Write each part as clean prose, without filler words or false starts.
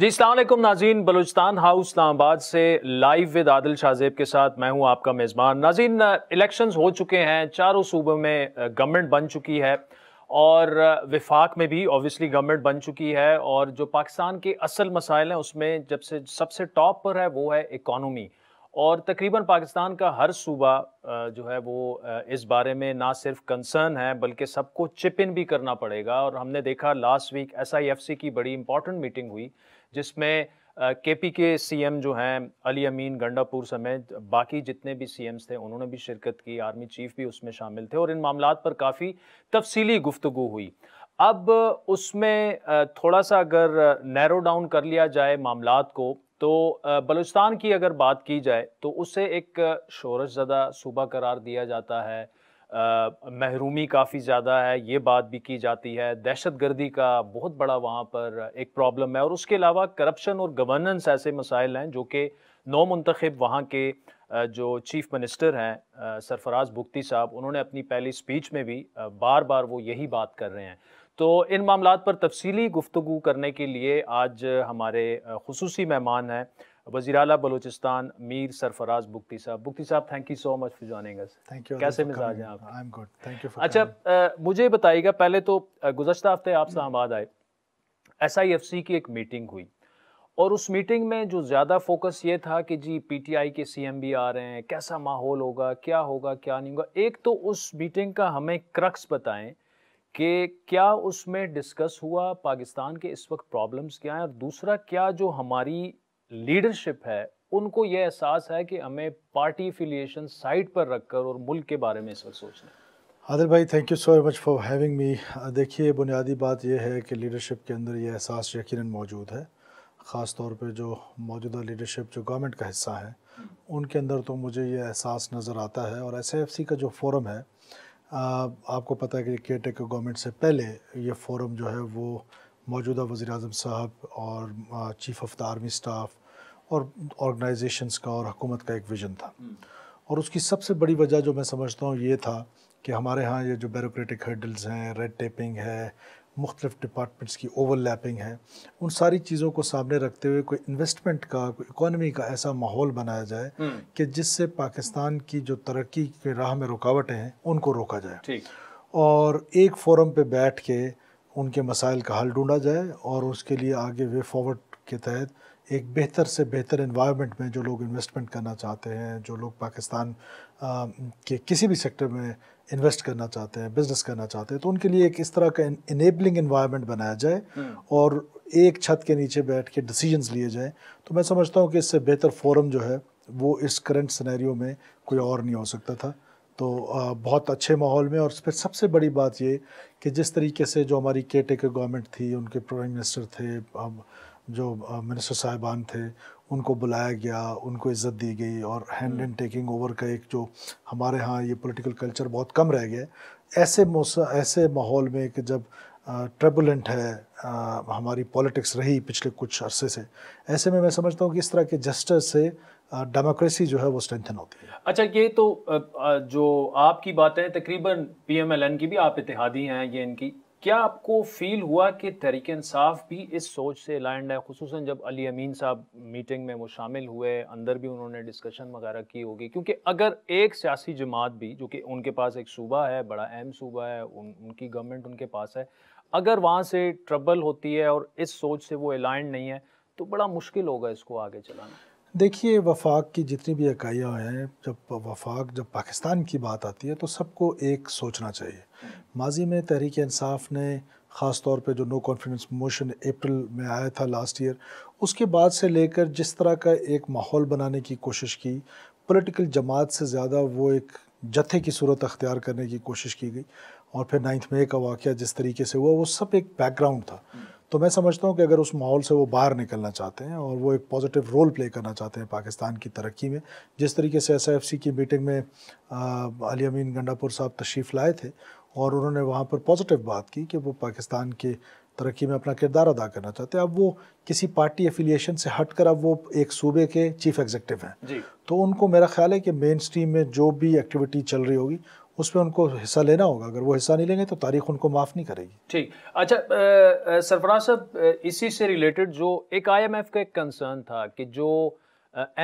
जी अस्सलाम वालेकुम नाज़रीन, बलूचिस्तान हाउस इस्लामाबाद से लाइव विद आदिल शाहजेब के साथ मैं हूं आपका मेज़बान। नाज़रीन, इलेक्शंस हो चुके हैं, चारों सूबों में गवर्नमेंट बन चुकी है और विफाक में भी ऑब्वियसली गवर्नमेंट बन चुकी है। और जो पाकिस्तान के असल मसाइल हैं उसमें जब से सबसे टॉप पर है वो है इकॉनमी, और तकरीबन पाकिस्तान का हर सूबा जो है वो इस बारे में ना सिर्फ कंसर्न है बल्कि सबको चिप इन भी करना पड़ेगा। और हमने देखा लास्ट वीक SIFC की बड़ी इंपॉर्टेंट मीटिंग हुई जिसमें KP के CM जो हैं अली अमीन गंडापुर समेत बाकी जितने भी CMs थे उन्होंने भी शिरकत की, आर्मी चीफ भी उसमें शामिल थे और इन मामलात पर काफ़ी तफसीली गुफ्तगू हुई। अब उसमें थोड़ा सा अगर नैरो डाउन कर लिया जाए मामलात को तो बलूचिस्तान की अगर बात की जाए तो उसे एक शोरशज़दा सूबा करार दिया जाता है, महरूमी काफ़ी ज़्यादा है ये बात भी की जाती है, दहशतगर्दी का बहुत बड़ा वहाँ पर एक प्रॉब्लम है। और उसके अलावा करप्शन और गवर्नेंस ऐसे मसाइल हैं जो कि नौमुंतखब वहाँ के जो चीफ मिनिस्टर हैं सरफराज बुगती साहब, उन्होंने अपनी पहली स्पीच में भी बार बार वो यही बात कर रहे हैं। तो इन मामलात पर तफसीली गुफ्तगू करने के लिए आज हमारे खुसूसी मेहमान हैं वज़ीर आला बलूचिस्तान मीर सरफराज बुगती साहब। बुगती साहब, thank you so much for joining us. Thank you. कैसे मिजाज हैं आप? I am good, thank you. अच्छा, मुझे बताइएगा, पहले तो गुज़श्ता हफ्ते आप इस्लामाबाद आए, SIFC की एक मीटिंग हुई और उस मीटिंग में जो ज़्यादा फोकस ये था कि जी PTI के CM भी आ रहे हैं, कैसा माहौल होगा, क्या होगा क्या नहीं होगा। एक तो उस मीटिंग का हमें क्रक्स बताएं कि क्या उसमें डिस्कस हुआ, पाकिस्तान के इस वक्त प्रॉब्लम्स क्या हैं, और दूसरा क्या जो हमारी लीडरशिप है उनको ये एहसास है कि हमें पार्टी एफिलिएशन साइड पर रखकर और मुल्क के बारे में इस वक्त सोचना है। आदिल भाई, thank you so much for having me. देखिए, बुनियादी बात यह है कि लीडरशिप के अंदर ये एहसास यकीनन मौजूद है, ख़ास तौर पे जो मौजूदा लीडरशिप जो गवर्नमेंट का हिस्सा है उनके अंदर तो मुझे ये एहसास नज़र आता है। और SIFC का जो फोरम है, आपको पता है कि केयर टेकर गवर्नमेंट से पहले ये फोरम जो है वो मौजूदा वज़ीर आज़म साहब और chief of the army staff और ऑर्गेनाइजेशंस का और हुकूमत का एक विजन था। और उसकी सबसे बड़ी वजह जो मैं समझता हूँ ये था कि हमारे यहाँ ये जो ब्यूरोक्रेटिक हर्डल्स हैं, रेड टेपिंग है, मुख्तलिफ डिपार्टमेंट्स की ओवरलैपिंग है, उन सारी चीज़ों को सामने रखते हुए कोई इन्वेस्टमेंट का, कोई इकोनॉमी का ऐसा माहौल बनाया जाए कि जिससे पाकिस्तान की जो तरक्की के राह में रुकावटें हैं उनको रोका जाए और एक फोरम पे बैठ के उनके मसाइल का हल ढूंढा जाए और उसके लिए आगे वे फॉरवर्ड के तहत एक बेहतर से बेहतर एनवायरनमेंट में जो लोग इन्वेस्टमेंट करना चाहते हैं, जो लोग पाकिस्तान के किसी भी सेक्टर में इन्वेस्ट करना चाहते हैं, बिज़नेस करना चाहते हैं, तो उनके लिए एक इस तरह का इनेबलिंग एनवायरनमेंट बनाया जाए और एक छत के नीचे बैठ के डिसीजंस लिए जाए। तो मैं समझता हूँ कि इससे बेहतर फोरम जो है वो इस करंट सिनेरियो में कोई और नहीं हो सकता था। तो बहुत अच्छे माहौल में। और फिर सबसे बड़ी बात ये कि जिस तरीके से जो हमारी केयर टेकर गवर्नमेंट थी, उनके प्राइम मिनिस्टर थे, जो मिनिस्टर साहिबान थे, उनको बुलाया गया, उनको इज़्ज़त दी गई और हैंड एंड टेकिंग ओवर का एक जो हमारे यहाँ ये पॉलिटिकल कल्चर बहुत कम रह गया है। ऐसे माहौल में कि जब ट्रबुलेंट है हमारी पॉलिटिक्स रही पिछले कुछ अरसे से, ऐसे में मैं समझता हूँ कि इस तरह के जेस्चर से डेमोक्रेसी जो है वो स्ट्रेंथन होती है। अच्छा, ये तो जो आपकी बात है तकरीबन PMLN की भी आप इत्तेहादी हैं, ये इनकी क्या आपको फील हुआ कि तहरीक इंसाफ भी इस सोच से अलाइंड है, खुसूसन जब अली अमीन साहब मीटिंग में वो शामिल हुए, अंदर भी उन्होंने डिस्कशन वगैरह की होगी? क्योंकि अगर एक सियासी जमात भी, जो कि उनके पास एक सूबा है, बड़ा अहम सूबा है, उनकी गवर्नमेंट उनके पास है, अगर वहाँ से ट्रबल होती है और इस सोच से वो अलाइंड नहीं है तो बड़ा मुश्किल होगा इसको आगे चलाना। देखिए, वफाक की जितनी भी इकाइयाँ हैं, जब पाकिस्तान की बात आती है तो सबको एक सोचना चाहिए। माजी में तहरीक इंसाफ ने ख़ास तौर पे जो नो कॉन्फिडेंस मोशन अप्रैल में आया था लास्ट ईयर, उसके बाद से लेकर जिस तरह का एक माहौल बनाने की कोशिश की, पॉलिटिकल जमात से ज़्यादा वो एक जत्थे की सूरत अख्तियार करने की कोशिश की गई और फिर 9 मई का वाक़या जिस तरीके से हुआ वो सब एक बैकग्राउंड था। तो मैं समझता हूँ कि अगर उस माहौल से वो बाहर निकलना चाहते हैं और वो एक पॉजिटिव रोल प्ले करना चाहते हैं पाकिस्तान की तरक्की में, जिस तरीके से SIFC की मीटिंग में अली अमीन गंडापुर साहब तशरीफ़ लाए थे और उन्होंने वहाँ पर पॉजिटिव बात की कि वो पाकिस्तान के तरक्की में अपना किरदार अदा करना चाहते हैं। अब वो किसी पार्टी एफिलिएशन से हटकर अब वो एक सूबे के चीफ एग्जीक्यूटिव हैं, तो उनको मेरा ख्याल है कि मेन स्ट्रीम में जो भी एक्टिविटी चल रही होगी उसमें उनको हिस्सा लेना होगा। अगर वो हिस्सा नहीं लेंगे तो तारीख उनको माफ़ नहीं करेगी। ठीक, अच्छा सरफराज साहब, इसी से रिलेटेड जो एक IMF का एक कंसर्न था कि जो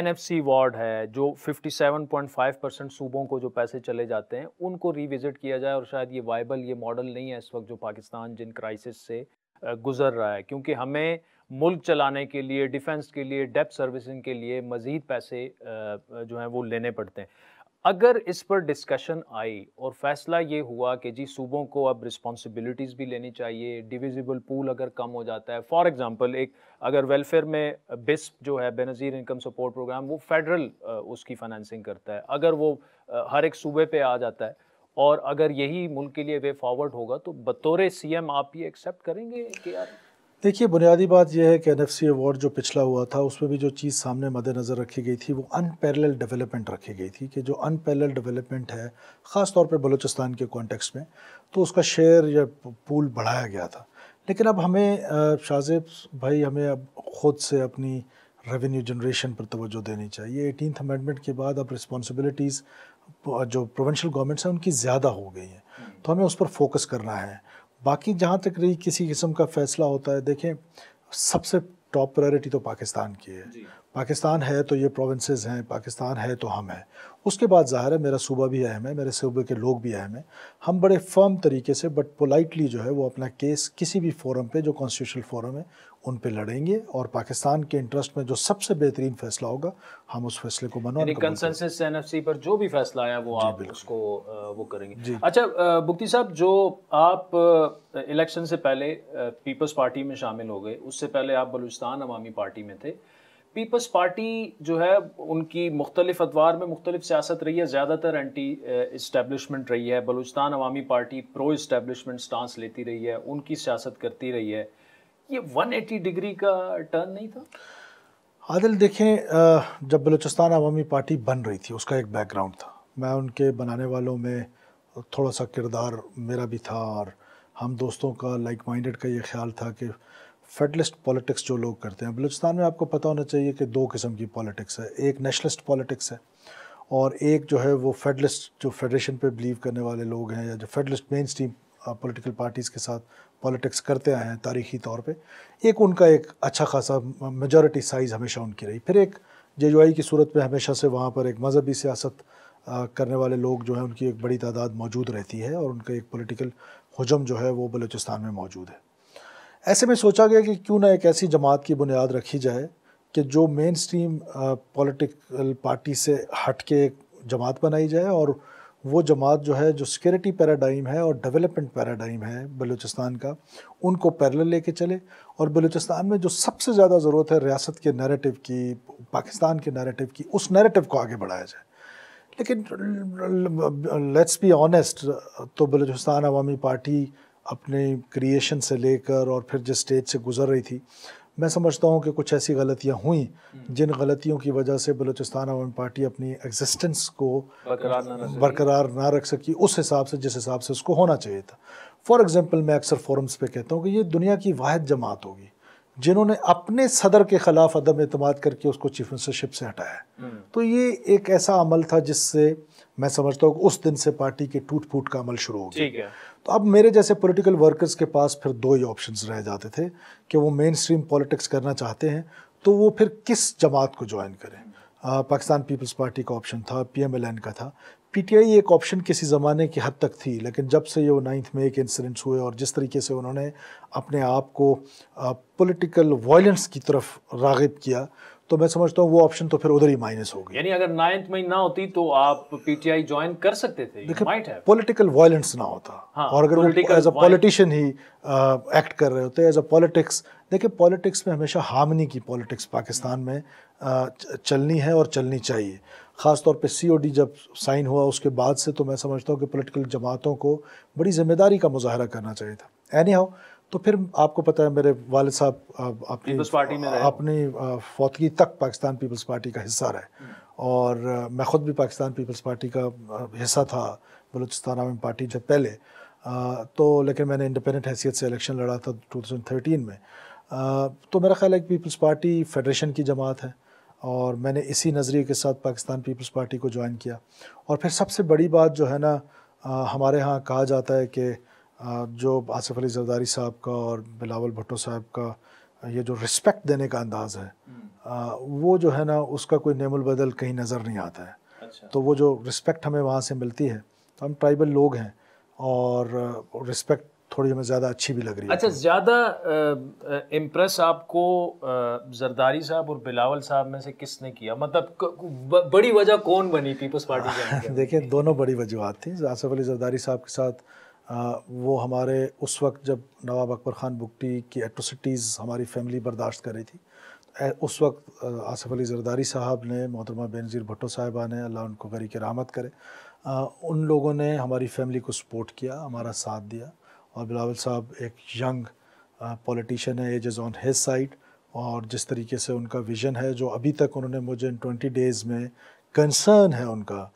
NFC वार्ड है, जो 57.5% सूबों को जो पैसे चले जाते हैं उनको रिविज़िट किया जाए, और शायद ये वाइबल ये मॉडल नहीं है इस वक्त जो पाकिस्तान जिन क्राइसिस से गुजर रहा है, क्योंकि हमें मुल्क चलाने के लिए, डिफेंस के लिए, डेप्थ सर्विसिंग के लिए मज़ीद पैसे जो हैं वो लेने पड़ते हैं। अगर इस पर डिस्कशन आई और फैसला ये हुआ कि जी सूबों को अब रिस्पॉन्सिबिलिटीज़ भी लेनी चाहिए, डिविजिबल पूल अगर कम हो जाता है, फॉर एग्जांपल एक अगर वेलफेयर में बिस्प जो है बेनज़ीर इनकम सपोर्ट प्रोग्राम, वो फेडरल उसकी फाइनेंसिंग करता है, अगर वो हर एक सूबे पे आ जाता है और अगर यही मुल्क के लिए वे फॉरवर्ड होगा, तो बतौर CM आप ये एक्सेप्ट करेंगे कि यार देखिए बुनियादी बात यह है कि NFC अवार्ड जो पिछला हुआ था उसमें भी जो चीज़ सामने मद्देनज़र रखी गई थी वो अनपैरेलल डेवलपमेंट रखी गई थी कि जो अनपैरेलल डेवलपमेंट है ख़ास तौर पे बलूचिस्तान के कॉन्टेक्स्ट में, तो उसका शेयर या पूल बढ़ाया गया था। लेकिन अब हमें शाहजेब भाई, हमें अब ख़ुद से अपनी रेवेन्यू जनरेशन पर तवज्जो देनी चाहिए। 18th अमेंडमेंट के बाद अब रिस्पॉन्सिबिलिटीज़ जो प्रोविंशियल गवर्नमेंट्स हैं उनकी ज़्यादा हो गई हैं, तो हमें उस पर फोकस करना है। बाकी जहाँ तक रही किसी किस्म का फ़ैसला होता है, देखें सबसे टॉप प्रायोरिटी तो पाकिस्तान की है। पाकिस्तान है तो ये प्रोविंसेस हैं, पाकिस्तान है तो हम हैं, उसके बाद ज़ाहिर है मेरा सूबा भी अहम है, मेरे सूबे के लोग भी अहम हैं। हम बड़े फर्म तरीके से बट पोलाइटली जो है वो अपना केस किसी भी फोरम पे जो कॉन्स्टिट्यूशनल फोरम है उन पे लड़ेंगे, और पाकिस्तान के इंटरेस्ट में जो सबसे बेहतरीन फैसला होगा हम उस फैसले को मनवा लेंगे। कंसेंसस एनएफसी पर जो भी फैसला आया वो आप उसको वो करेंगे। अच्छा बुग्ती साहब, जो आप इलेक्शन से पहले पीपल्स पार्टी में शामिल हो गए, उससे पहले आप बलूचिस्तान अवामी पार्टी में थे। पीपल्स पार्टी जो है उनकी मुख्तलिफ अदवार में मुख्तलिफ सियासत रही है, ज़्यादातर एंटी इस्टेब्लिशमेंट रही है। Balochistan Awami party pro establishment stance लेती रही है, उनकी सियासत करती रही है। ये 180 डिग्री का टर्न नहीं था आदिल? देखें, जब बलूचिस्तान अवामी पार्टी बन रही थी उसका एक बैकग्राउंड था, मैं उनके बनाने वालों में थोड़ा सा किरदार मेरा भी था, और हम दोस्तों का लाइक माइंडेड का ये ख्याल था कि फेडरलिस्ट पॉलिटिक्स जो लोग करते हैं बलूचिस्तान में, आपको पता होना चाहिए कि दो किस्म की पॉलिटिक्स है, एक नेशनलिस्ट पॉलिटिक्स है और एक जो है वो फेडरलिस्ट, जो फेडरेशन पे बिलीव करने वाले लोग हैं या जो federalist mainstream political parties के साथ पॉलिटिक्स करते आए हैं तारीखी तौर पे। एक उनका एक अच्छा खासा मेजॉरिटी साइज़ हमेशा उनकी रही। फिर एक JUI की सूरत में हमेशा से वहाँ पर एक मजहबी सियासत करने वाले लोग जो हैं उनकी एक बड़ी तादाद मौजूद रहती है, और उनका एक पॉलिटिकल हुजम जो है वो बलूचिस्तान में मौजूद है। ऐसे में सोचा गया कि क्यों ना एक ऐसी जमात की बुनियाद रखी जाए कि जो मेन स्ट्रीम पॉलिटिकल पार्टी से हट के एक जमात बनाई जाए, और वो जमात जो है जो सिक्योरिटी पैराडाइम है और डेवलपमेंट पैराडाइम है बलूचिस्तान का, उनको पैरेलल लेके चले, और बलूचिस्तान में जो सबसे ज़्यादा ज़रूरत है रियासत के नैरेटिव की, पाकिस्तान के नैरेटिव की, उस नैरेटिव को आगे बढ़ाया जाए। लेकिन लेट्स बी ऑनेस्ट, तो बलूचिस्तान अवामी पार्टी अपने क्रिएशन से लेकर और फिर जिस स्टेज से गुजर रही थी, मैं समझता हूँ कि कुछ ऐसी गलतियाँ हुई जिन गलतियों की वजह से बलूचिस्तान अवामी पार्टी अपनी एग्जिस्टेंस को बरकरार ना रख सकी उस हिसाब से जिस हिसाब से उसको होना चाहिए था। फॉर एग्ज़ाम्पल, मैं अक्सर फोरम्स पे कहता हूँ कि ये दुनिया की वाहिद जमात होगी जिन्होंने अपने सदर के ख़िलाफ़ अदम एतमाद करके उसको चीफ मिनिस्टरशिप से हटाया। तो ये एक ऐसा अमल था जिससे मैं समझता हूँ कि उस दिन से पार्टी के टूट फूट का अमल शुरू हो गया। तो अब मेरे जैसे पॉलिटिकल वर्कर्स के पास फिर दो ही ऑप्शंस रह जाते थे कि वो मेन स्ट्रीम पॉलिटिक्स करना चाहते हैं तो वो फिर किस जमात को ज्वाइन करें। पाकिस्तान पीपल्स पार्टी का ऑप्शन था, PMLN का था, PTI एक ऑप्शन किसी ज़माने की हद तक थी, लेकिन जब से ये वो 9 मई के इंसिडेंट्स हुए और जिस तरीके से उन्होंने अपने आप को पॉलिटिकल वायलेंस की तरफ राग़िब किया, तो मैं समझता हूँ वो ऑप्शन तो फिर उधर ही माइनस हो गया। यानी अगर 9 मई ना होती तो आप PTI ज्वाइन कर सकते थे, पॉलिटिकल वायलेंस ना होता। हाँ, और अगर एज अ पॉलिटिशियन ही एक्ट कर रहे होते एज अ पॉलिटिक्स। देखिए पॉलिटिक्स में हमेशा हार्मनी की पॉलिटिक्स पाकिस्तान में चलनी है और चलनी चाहिए। ख़ास तौर पे COD जब साइन हुआ उसके बाद से तो मैं समझता हूँ कि पॉलिटिकल जमातों को बड़ी ज़िम्मेदारी का मुजाहरा करना चाहिए था। एनी हाउ, तो फिर आपको पता है मेरे वालिद साहब अपनी फौतगी तक पाकिस्तान पीपल्स पार्टी का हिस्सा रहे, और मैं ख़ुद भी पाकिस्तान पीपल्स पार्टी का हिस्सा था बलूचिस्तान अवामी पार्टी से पहले। तो लेकिन मैंने इंडिपेंडेंट हैसियत से इलेक्शन लड़ा था 2013 में। तो मेरा ख्याल है कि पीपल्स पार्टी फेडरेशन की जमात है, और मैंने इसी नज़रिए के साथ पाकिस्तान पीपल्स पार्टी को ज्वाइन किया। और फिर सबसे बड़ी बात जो है ना हमारे यहाँ कहा जाता है कि जो आसिफ अली जरदारी साहब का और बिलावल भुट्टो साहब का ये जो रिस्पेक्ट देने का अंदाज़ है वो जो है ना उसका कोई नेमुल बदल कहीं नज़र नहीं आता है। अच्छा। तो वो जो रिस्पेक्ट हमें वहाँ से मिलती है, तो हम ट्राइबल लोग हैं और रिस्पेक्ट थोड़ी हमें ज़्यादा अच्छी भी लग रही है। अच्छा, ज़्यादा इम्प्रेस आपको जरदारी साहब और बिलावल साहब में से किसने किया? मतलब बड़ी वजह कौन बनी पीपल्स पार्टी? देखिए, दोनों बड़ी वजूहत थी। आसिफ अली जरदारी साहब के साथ वो हमारे उस वक्त जब नवाब अकबर ख़ान बुगटी की एट्रोसिटीज़ हमारी फैमिली बर्दाश्त कर रही थी, उस वक्त आसिफ अली जरदारी साहब ने, मोहतरमा बेनज़ीर भुट्टो साहिबा ने, अल्लाह उनको ग़रीक़ रहमत करे, उन लोगों ने हमारी फैमिली को सपोर्ट किया, हमारा साथ दिया। और बिलावल साहब एक यंग पॉलिटिशियन है, age is on his side, और जिस तरीके से उनका विजन है, जो अभी तक उन्होंने मुझे इन 20 डेज़ में कंसर्न है उनका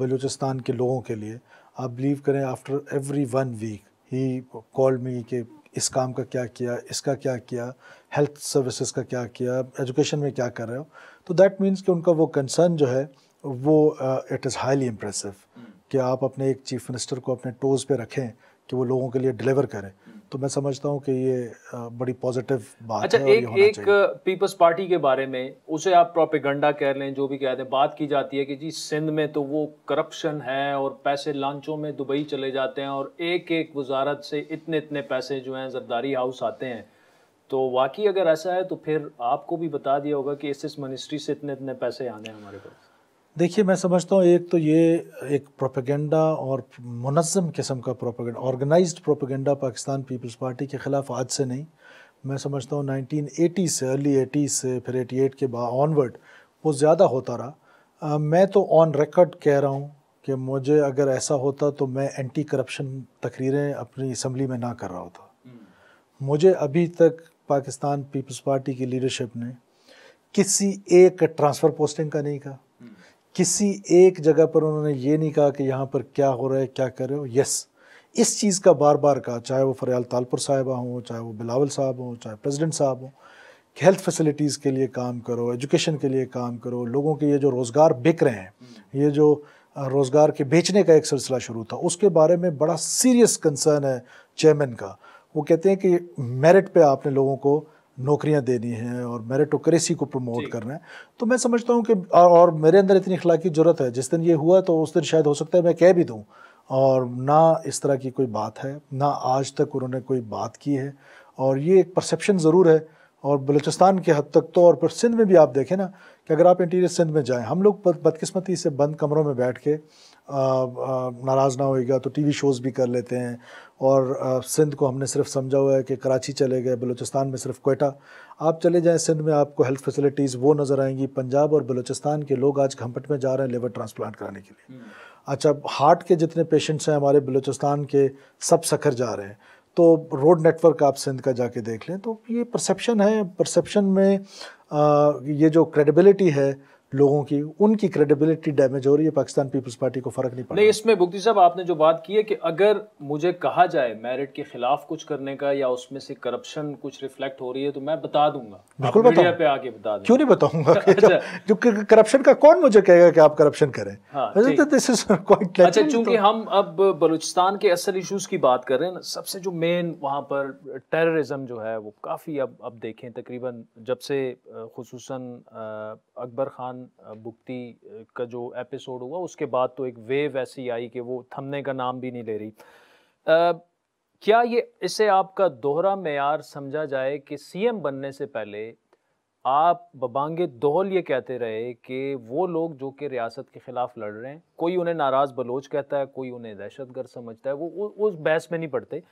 बलूचिस्तान के लोगों के लिए। आप बिलीव करें, after every 1 week he called me कि इस काम का क्या किया, इसका क्या किया, हेल्थ सर्विसेज का क्या किया, एजुकेशन में क्या कर रहे हो। तो दैट मीन्स कि उनका वो कंसर्न जो है वो इट इज़ हाईली इम्प्रेसिव कि आप अपने एक चीफ मिनिस्टर को अपने टोज़ पे रखें कि वो लोगों के लिए डिलीवर करें। तो मैं समझता हूँ कि ये बड़ी पॉजिटिव बात है। अच्छा, एक पीपल्स पार्टी के बारे में, उसे आप प्रोपेगेंडा कह लें, जो भी कहते हैं, बात की जाती है कि जी सिंध में तो वो करप्शन है और पैसे लांचों में दुबई चले जाते हैं और एक एक वजारत से इतने इतने पैसे जो हैं जरदारी हाउस आते हैं। तो वाकई अगर ऐसा है तो फिर आपको भी बता दिया होगा कि इस मिनिस्ट्री से इतने इतने पैसे आने हैं हमारे पास। देखिए, मैं समझता हूँ एक तो ये एक प्रोपेगेंडा और मुनज़्ज़म किस्म का propaganda, organised propaganda Pakistan peoples party के ख़िलाफ़ आज से नहीं, मैं समझता हूँ 1980 से, अर्ली 80 से, फिर 88 के बाद ऑनवर्ड वो ज़्यादा होता रहा। मैं तो ऑन रिकॉर्ड कह रहा हूँ कि मुझे अगर ऐसा होता तो मैं एंटी करप्शन तकरीरें अपनी असम्बली में ना कर रहा होता। मुझे अभी तक पाकिस्तान पीपल्स पार्टी की लीडरशिप ने किसी एक ट्रांसफ़र पोस्टिंग का नहीं कहा, किसी एक जगह पर उन्होंने ये नहीं कहा कि यहाँ पर क्या हो रहा है, क्या कर रहे हो। यस, इस चीज़ का बार बार कहा, चाहे वो फरियाल तालपुर साहिबा हों, चाहे वो बिलावल साहब हों, चाहे प्रेसिडेंट साहब हों, हेल्थ फैसिलिटीज़ के लिए काम करो, एजुकेशन के लिए काम करो। लोगों के ये जो रोज़गार बिक रहे हैं, ये जो रोज़गार के बेचने का एक सिलसिला शुरू था, उसके बारे में बड़ा सीरियस कंसर्न है चेयरमैन का। वो कहते हैं कि मेरिट पर आपने लोगों को नौकरियां देनी हैं और मेरिटोक्रेसी को प्रमोट करना है। तो मैं समझता हूं कि और मेरे अंदर इतनी अखलाकी ज़रूरत है, जिस दिन ये हुआ तो उस दिन शायद हो सकता है मैं कह भी दूं, और ना इस तरह की कोई बात है, ना आज तक उन्होंने कोई बात की है। और ये एक परसेप्शन ज़रूर है, और बलूचिस्तान के हद तक तो, और फिर सिंध में भी आप देखें ना कि अगर आप इंटीरियर सिंध में जाएँ, हम लोग बदकिस्मती से बंद कमरों में बैठ के नाराज़ ना होएगा तो टीवी शोज़ भी कर लेते हैं, और सिंध को हमने सिर्फ समझा हुआ है कि कराची चले गए, बलूचिस्तान में सिर्फ क्वेटा। आप चले जाएं सिंध में, आपको हेल्थ फैसिलिटीज़ वो नज़र आएंगी। पंजाब और बलूचिस्तान के लोग आज घंपट में जा रहे हैं लिवर ट्रांसप्लांट कराने के लिए। अच्छा, हार्ट के जितने पेशेंट्स हैं हमारे बलूचिस्तान के, सब सखर जा रहे हैं। तो रोड नेटवर्क आप सिंध का जाके देख लें। तो ये परसेप्शन है, परसेप्शन में ये जो क्रेडिबिलिटी है लोगों की, उनकी क्रेडिबिलिटी डैमेज हो रही है। पाकिस्तान पीपल्स पार्टी को फ़र्क नहीं पड़ा। नहीं, इसमें बुगती साहब आपने जो बात की है कि अगर मुझे कहा जाए मेरिट के ख़िलाफ़ कुछ करने का या उसमें से करप्शन कुछ रिफ्लेक्ट हो रही है तो मैं बता दूंगा, बिल्कुल बताऊंगा, पे आके बता दूंगा। क्यों नहीं बताऊंगा? अच्छा। जो करप्शन का कौन मुझे कहेगा कि आप करप्शन करें? अच्छा, चूँकि हम अब बलूचिस्तान के असल इशूज़ की बात कर रहे हैं, सबसे जो मेन वहाँ पर टेररिज्म जो है वो काफ़ी, अब देखें तकरीबन जब से खुसूसन अकबर खान बुगती का जो एपिसोड हुआ उसके बाद तो एक वेव ऐसी आई कि वो थमने का नाम भी नहीं ले रही। क्या ये इसे आपका दोहरा मेयार समझा जाए कि सीएम बनने से पहले आप बबांगे दोहल ये कहते रहे कि वो लोग जो कि रियासत के ख़िलाफ़ लड़ रहे हैं, कोई उन्हें नाराज़ बलोच कहता है, कोई उन्हें दहशतगर्द समझता है, वो उस बहस में नहीं पड़ते।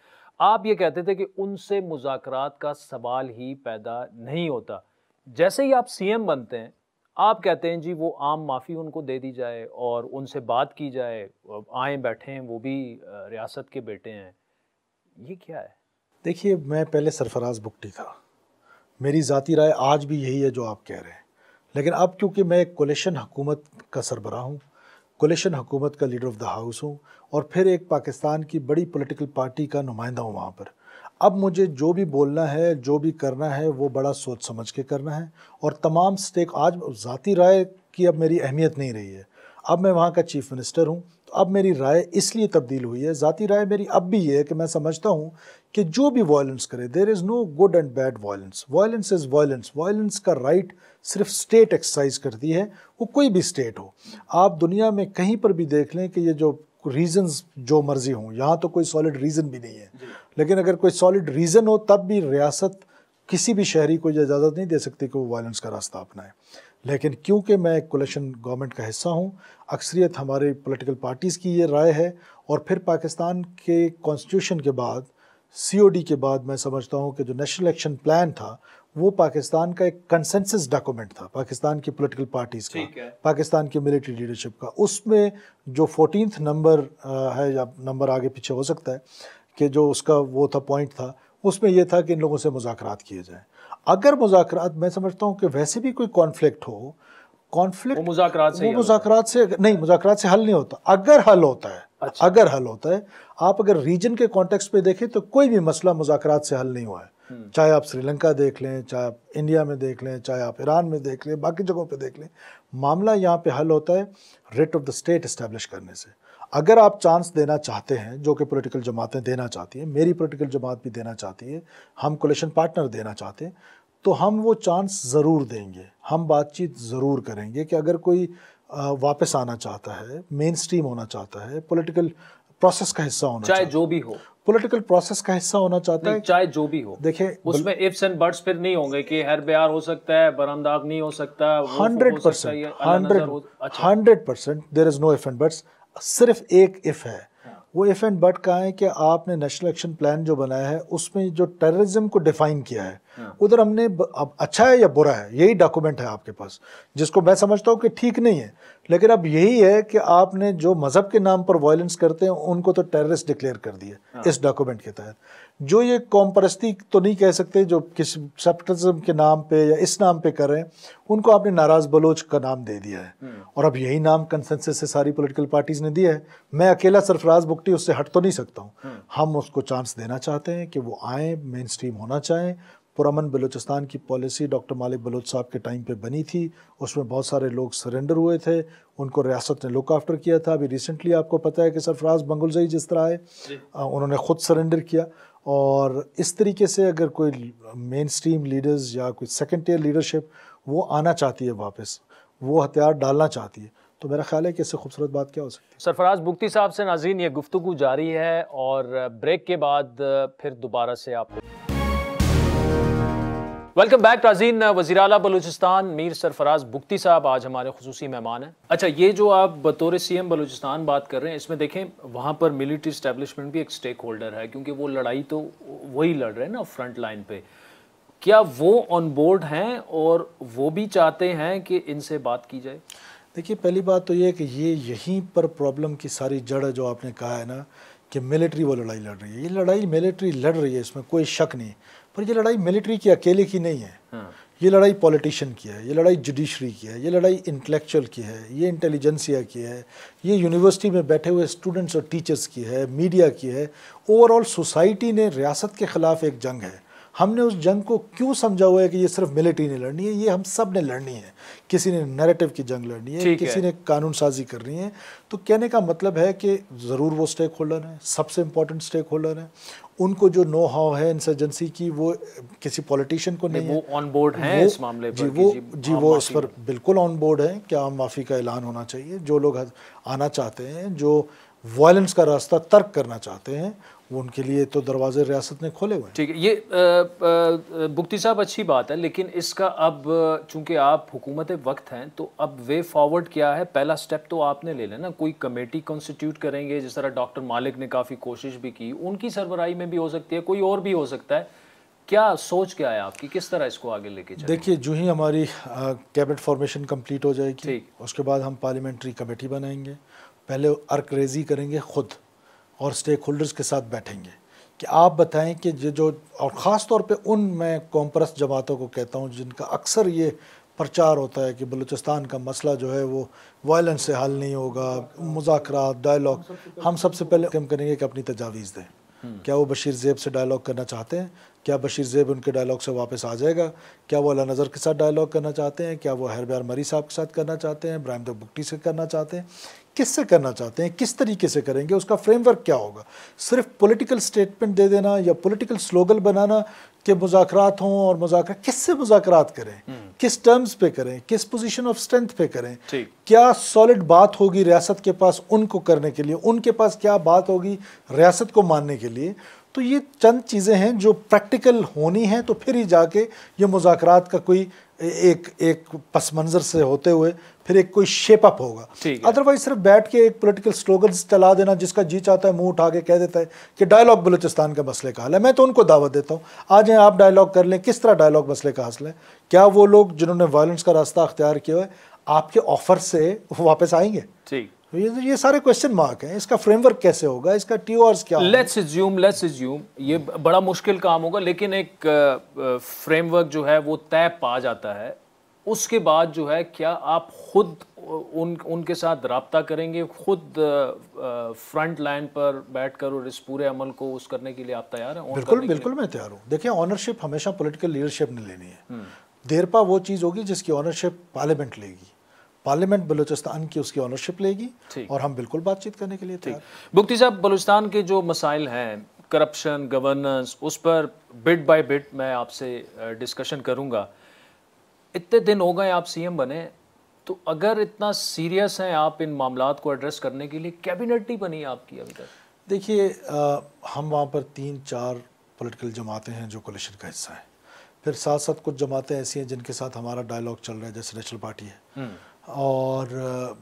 आप ये कहते थे कि उनसे मुज़ाकरात का सवाल ही पैदा नहीं होता। जैसे ही आप सीएम बनते हैं आप कहते हैं जी वो आम माफ़ी उनको दे दी जाए और उनसे बात की जाए, आए बैठे हैं, वो भी रियासत के बेटे हैं। ये क्या है? देखिए, मैं पहले सरफराज बुगटी था, मेरी ज़ाती राय आज भी यही है जो आप कह रहे हैं, लेकिन अब क्योंकि मैं कोलिशन हुकूमत का सरबराह हूँ, कोलिशन हुकूमत का लीडर ऑफ द हाउस हूँ, और फिर एक पाकिस्तान की बड़ी पोलिटिकल पार्टी का नुमाइंदा हूँ वहाँ पर, अब मुझे जो भी बोलना है, जो भी करना है, वो बड़ा सोच समझ के करना है। और तमाम स्टेक, आज ज़ाती राय की अब मेरी अहमियत नहीं रही है। अब मैं वहाँ का चीफ़ मिनिस्टर हूँ, तो अब मेरी राय इसलिए तब्दील हुई है, ज़ाती राय मेरी अब भी ये है कि मैं समझता हूँ कि जो भी वायलेंस करे, there is no good and bad violence, violence is violence. Violence का राइट सिर्फ स्टेट एक्सरसाइज करती है, वो कोई भी स्टेट हो। आप दुनिया में कहीं पर भी देख लें कि ये जो रीजंस जो मर्जी हों, यहाँ तो कोई सॉलिड रीज़न भी नहीं है, लेकिन अगर कोई सॉलिड रीज़न हो तब भी रियासत किसी भी शहरी को ये इजाज़त नहीं दे सकती कि वो वायलेंस का रास्ता अपनाए। लेकिन क्योंकि मैं एक कोलिशन गवर्नमेंट का हिस्सा हूँ, अक्सरियत हमारे पॉलिटिकल पार्टीज़ की ये राय है, और फिर पाकिस्तान के कॉन्स्टिट्यूशन के बाद, COD के बाद, मैं समझता हूँ कि जो नेशनल एक्शन प्लान था वो पाकिस्तान का एक कंसेंसस डॉक्यूमेंट था, पाकिस्तान की पॉलिटिकल पार्टीज़ का, पाकिस्तान की मिलिट्री लीडरशिप का। उसमें जो 14th नंबर है, या नंबर आगे पीछे हो सकता है, कि जो उसका वो था, पॉइंट था, उसमें यह था कि इन लोगों से मुज़ाकरात किए जाएँ। अगर मुज़ाकरात, मैं समझता हूँ कि वैसे भी कोई कॉन्फ्लिक्ट हो, कॉन्फ्लिक्ट मुज़ाकरात से हल नहीं होता। अगर हल होता है, अच्छा, अगर हल होता है, आप अगर रीजन के कॉन्टेक्स्ट में देखें तो कोई भी मसला मुज़ाकरात से हल नहीं हुआ है। चाहे आप श्रीलंका देख लें, चाहे आप इंडिया में देख लें, चाहे आप ईरान में देख लें, बाकी जगहों पे देख लें, मामला यहाँ पे हल होता है writ of the state establish करने से। अगर आप चांस देना चाहते हैं, जो कि पॉलिटिकल जमातें देना चाहती हैं, मेरी पॉलिटिकल जमात भी देना चाहती है, हम कोलिशन पार्टनर देना चाहते हैं, तो हम वो चांस ज़रूर देंगे, हम बातचीत ज़रूर करेंगे कि अगर कोई वापस आना चाहता है, मेन स्ट्रीम होना चाहता है, पॉलिटिकल प्रोसेस का हिस्सा होना, चाहे जो भी हो, पॉलिटिकल प्रोसेस का हिस्सा होना चाहता है, चाहे जो भी हो, देखिए उसमें इफ्स एंड बट्स फिर नहीं होंगे कि हर बयार हो सकता है, बरामदाग नहीं हो सकता, 100% there is no if and buts. सिर्फ एक इफ है, वो इफ एंड बट का है कि आपने नेशनल एक्शन प्लान जो बनाया है उसमें जो टेररिज्म को डिफाइन किया है, उधर हमने, अब अच्छा है या बुरा है, यही डॉक्यूमेंट है आपके पास, जिसको मैं समझता हूँ कि ठीक नहीं है, लेकिन अब यही है कि आपने जो मज़हब के नाम पर वायलेंस करते हैं उनको तो टेररिस्ट डिक्लेयर कर दिया इस डॉक्यूमेंट के तहत। जो ये कौमपरस्ती तो नहीं कह सकते, जो किसी सेपरेटिज्म के नाम पे या इस नाम पे कर रहे हैं, उनको आपने नाराज़ बलोच का नाम दे दिया है, और अब यही नाम कंसेंसस से सारी पॉलिटिकल पार्टीज़ ने दिया है। मैं अकेला सरफराज बुगटी उससे हट तो नहीं सकता हूँ, हम उसको चांस देना चाहते हैं कि वो आएँ, मेन स्ट्रीम होना चाहें। पुरअमन बलूचिस्तान की पॉलिसी डॉक्टर मालिक बलोच साहब के टाइम पे बनी थी, उसमें बहुत सारे लोग सरेंडर हुए थे, उनको रियासत ने लुक आफ्टर किया था। अभी रिसेंटली आपको पता है कि सरफराज बंगुलजई जिस तरह है, उन्होंने ख़ुद सरेंडर किया। और इस तरीके से अगर कोई मेन स्ट्रीम लीडर्स या कोई सेकेंड टियर लीडरशिप वो आना चाहती है वापस, वो हथियार डालना चाहती है, तो मेरा ख्याल है कि इससे खूबसूरत बात क्या हो सकती है। सरफराज बुगती साहब से नाज़रीन ये गुफ्तगू जारी है, और ब्रेक के बाद फिर दोबारा से आपको वेलकम बैक। नाज़रीन, वज़ीर-ए-आला बलूचिस्तान मीर सरफराज बुगती साहब आज हमारे खुसूसी मेहमान हैं। अच्छा, ये जो आप बतौर CM बलूचिस्तान बात कर रहे हैं, इसमें देखें वहाँ पर मिलिट्री इस्टेब्लिशमेंट भी एक स्टेक होल्डर है, क्योंकि वो लड़ाई तो वही लड़ रहे हैं ना फ्रंट लाइन पे। क्या वो ऑन बोर्ड हैं और वो भी चाहते हैं कि इनसे बात की जाए? देखिए, पहली बात तो ये कि ये यहीं पर प्रॉब्लम की सारी जड़ है, जो आपने कहा है ना कि मिलिट्री वो लड़ाई लड़ रही है, ये लड़ाई मिलिट्री लड़ रही है, इसमें कोई शक नहीं। पर ये लड़ाई मिलिट्री की अकेले की नहीं है, ये लड़ाई पॉलिटिशियन की है, ये लड़ाई जुडिशरी की है, ये लड़ाई इंटेलेक्चुअल की है, ये इंटेलिजेंसिया की है, ये यूनिवर्सिटी में बैठे हुए स्टूडेंट्स और टीचर्स की है, मीडिया की है। ओवरऑल सोसाइटी ने रियासत के ख़िलाफ़ एक जंग है। हमने उस जंग को क्यों समझा हुआ है कि ये सिर्फ मिलिट्री ने लड़नी है, ये हम सब ने लड़नी है। किसी ने नैरेटिव की जंग लड़नी है, किसी ने कानून साजी करनी है। तो कहने का मतलब है कि ज़रूर वो स्टेक होल्डर है, सबसे इम्पोर्टेंट स्टेक होल्डर है, उनको जो नो हाउ है इंसर्जेंसी की वो किसी पॉलिटिशियन को नहीं, वो ऑन बोर्ड है इस मामले पर। वो इस पर बिल्कुल ऑन बोर्ड है कि आम माफ़ी का ऐलान होना चाहिए। जो लोग आना चाहते हैं, जो वायलेंस का रास्ता तर्क करना चाहते हैं, उनके लिए तो दरवाजे रियासत ने खोले हुए हैं। ठीक है, ये बुगती साहब अच्छी बात है, लेकिन इसका अब चूंकि आप हुकूमत वक्त हैं, तो अब वे फॉरवर्ड क्या है? पहला स्टेप तो आपने ले लेना, कोई कमेटी कॉन्स्टिट्यूट करेंगे, जिस तरह डॉक्टर मालिक ने काफ़ी कोशिश भी की, उनकी सरबराही में भी हो सकती है, कोई और भी हो सकता है। क्या सोच क्या है आपकी, किस तरह इसको आगे लेके जाएं? देखिए, जो ही हमारी कैबिनेट फॉर्मेशन कंप्लीट हो जाएगी, उसके बाद हम पार्लियामेंट्री कमेटी बनाएंगे, पहले अर्क रेजी करेंगे खुद और स्टेक होल्डर्स के साथ बैठेंगे कि आप बताएं कि ये जो, और ख़ास तौर पे उन, मैं कॉमपरस जमातों को कहता हूँ जिनका अक्सर ये प्रचार होता है कि बलूचिस्तान का मसला जो है वो वायलेंस से हल नहीं होगा, मुज़ाकरात, डायलॉग। हम सबसे पहले कम करेंगे कि अपनी तजावीज़ दें। क्या वो बशीर ज़ैब से डायलॉग करना चाहते हैं, क्या बशीर ज़ैब उनके डायलॉग से वापस आ जाएगा, क्या वो अला नज़र के साथ डायलॉग करना चाहते हैं, क्या वो हरब्यार मरी साहब के साथ करना चाहते हैं, इब्राहिम बुगटी से करना चाहते हैं, किससे करना चाहते हैं, किस तरीके से करेंगे, उसका फ्रेमवर्क क्या होगा। सिर्फ पॉलिटिकल स्टेटमेंट दे देना या पॉलिटिकल स्लोगन बनाना कि मुज़ाकरात हों, और मुज़ाकरा किससे मुज़ाकरात करें, किस टर्म्स पे करें, किस पोजीशन ऑफ स्ट्रेंथ पे करें, क्या सॉलिड बात होगी रियासत के पास उनको करने के लिए, उनके पास क्या बात होगी रियासत को मानने के लिए। तो ये चंद चीज़ें हैं जो प्रैक्टिकल होनी हैं, तो फिर ही जाके ये मुज़ाकरात का कोई एक पस मंज़र से होते हुए फिर एक कोई शेप अप होगा। अदरवाइज सिर्फ बैठ के एक पॉलिटिकल स्लोगन चला देना, जिसका जी चाहता है मुंह उठा के कह देता है कि डायलॉग बलूचिस्तान का मसले का हल है, मैं तो उनको दावत देता हूँ आ जाएँ आप डायलॉग कर लें, किस तरह डायलॉग मसले का हल है। क्या वो लोग जिन्होंने वायलेंस का रास्ता अख्तियार किया है आपके ऑफर से वापस आएंगे? ये सारे क्वेश्चन मार्क हैं। इसका फ्रेमवर्क कैसे होगा, इसका टीओआर्स क्या होगा? लेट्स अज्यूम ये बड़ा मुश्किल काम होगा, लेकिन एक फ्रेमवर्क जो है वो तय पा जाता है। उसके बाद जो है क्या आप खुद उनके साथ रब्ता करेंगे, खुद फ्रंट लाइन पर बैठकर और इस पूरे अमल को उस करने के लिए आप तैयार हैं? बिल्कुल मैं तैयार हूँ। देखिए, ऑनरशिप हमेशा पॉलिटिकल लीडरशिप ने लेनी है। देरपा वो चीज़ होगी जिसकी ऑनरशिप पार्लियामेंट लेगी, पार्लियामेंट बलूचिस्तान की उसकी ऑनरशिप लेगी, और हम बिल्कुल बातचीत करने के लिए तैयार। बुगती साहब, बलूचिस्तान के जो मसाइल हैं, करप्शन, गवर्नेंस, उस पर बिट बाय बिट मैं आपसे डिस्कशन करूंगा। इतने दिन हो गए आप सीएम बने, तो अगर इतना सीरियस हैं आप इन मामलात को एड्रेस करने के लिए, कैबिनेट नहीं बनी आपकी अभी तक? देखिए, हम वहाँ पर 3-4 पोलिटिकल जमातें हैं जो कोलिशन का हिस्सा हैं, फिर साथ कुछ जमातें ऐसी हैं जिनके साथ हमारा डायलॉग चल रहा है, जैसे नेशनल पार्टी है और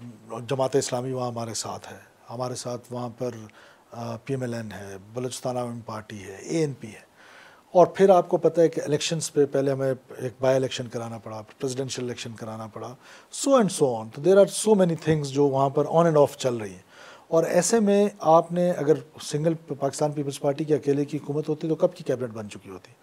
जमात इस्लामी वहाँ हमारे साथ है, हमारे साथ वहाँ पर PMLN है, बलूचिस्तान आवामी पार्टी है, ANP है। और फिर आपको पता है कि इलेक्शंस पे पहले हमें एक बाय इलेक्शन कराना पड़ा, प्रेसिडेंशियल इलेक्शन कराना पड़ा, सो एंड सो ऑन। तो there are so many things जो वहाँ पर ऑन एंड ऑफ चल रही हैं। और ऐसे में आपने अगर सिंगल पाकिस्तान पीपल्स पार्टी की अकेले की हुकूमत होती तो कब की कैबिनेट बन चुकी होती।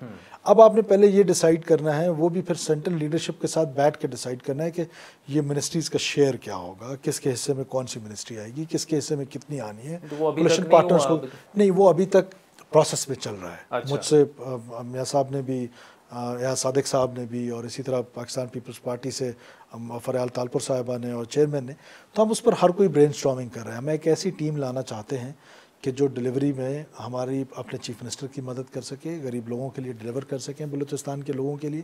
अब आपने पहले ये डिसाइड करना है, वो भी फिर सेंट्रल लीडरशिप के साथ बैठ के डिसाइड करना है कि ये मिनिस्ट्रीज़ का शेयर क्या होगा, किसके हिस्से में कौन सी मिनिस्ट्री आएगी, किसके हिस्से में कितनी आनी है। कोलिशन पार्टनर्स को नहीं, वो अभी तक प्रोसेस में चल रहा है। मुझसे मियां साहब ने भी, या सादिक साहब ने भी, और इसी तरह पाकिस्तान पीपल्स पार्टी से फरयाल तालपुर साहिबा ने और चेयरमैन ने, तो हम उस पर हर कोई ब्रेनस्टॉर्मिंग कर रहे हैं। हम एक ऐसी टीम लाना चाहते हैं कि जो डिलीवरी में हमारी अपने चीफ मिनिस्टर की मदद कर सके, गरीब लोगों के लिए डिलीवर कर सकें, बलूचिस्तान के लोगों के लिए।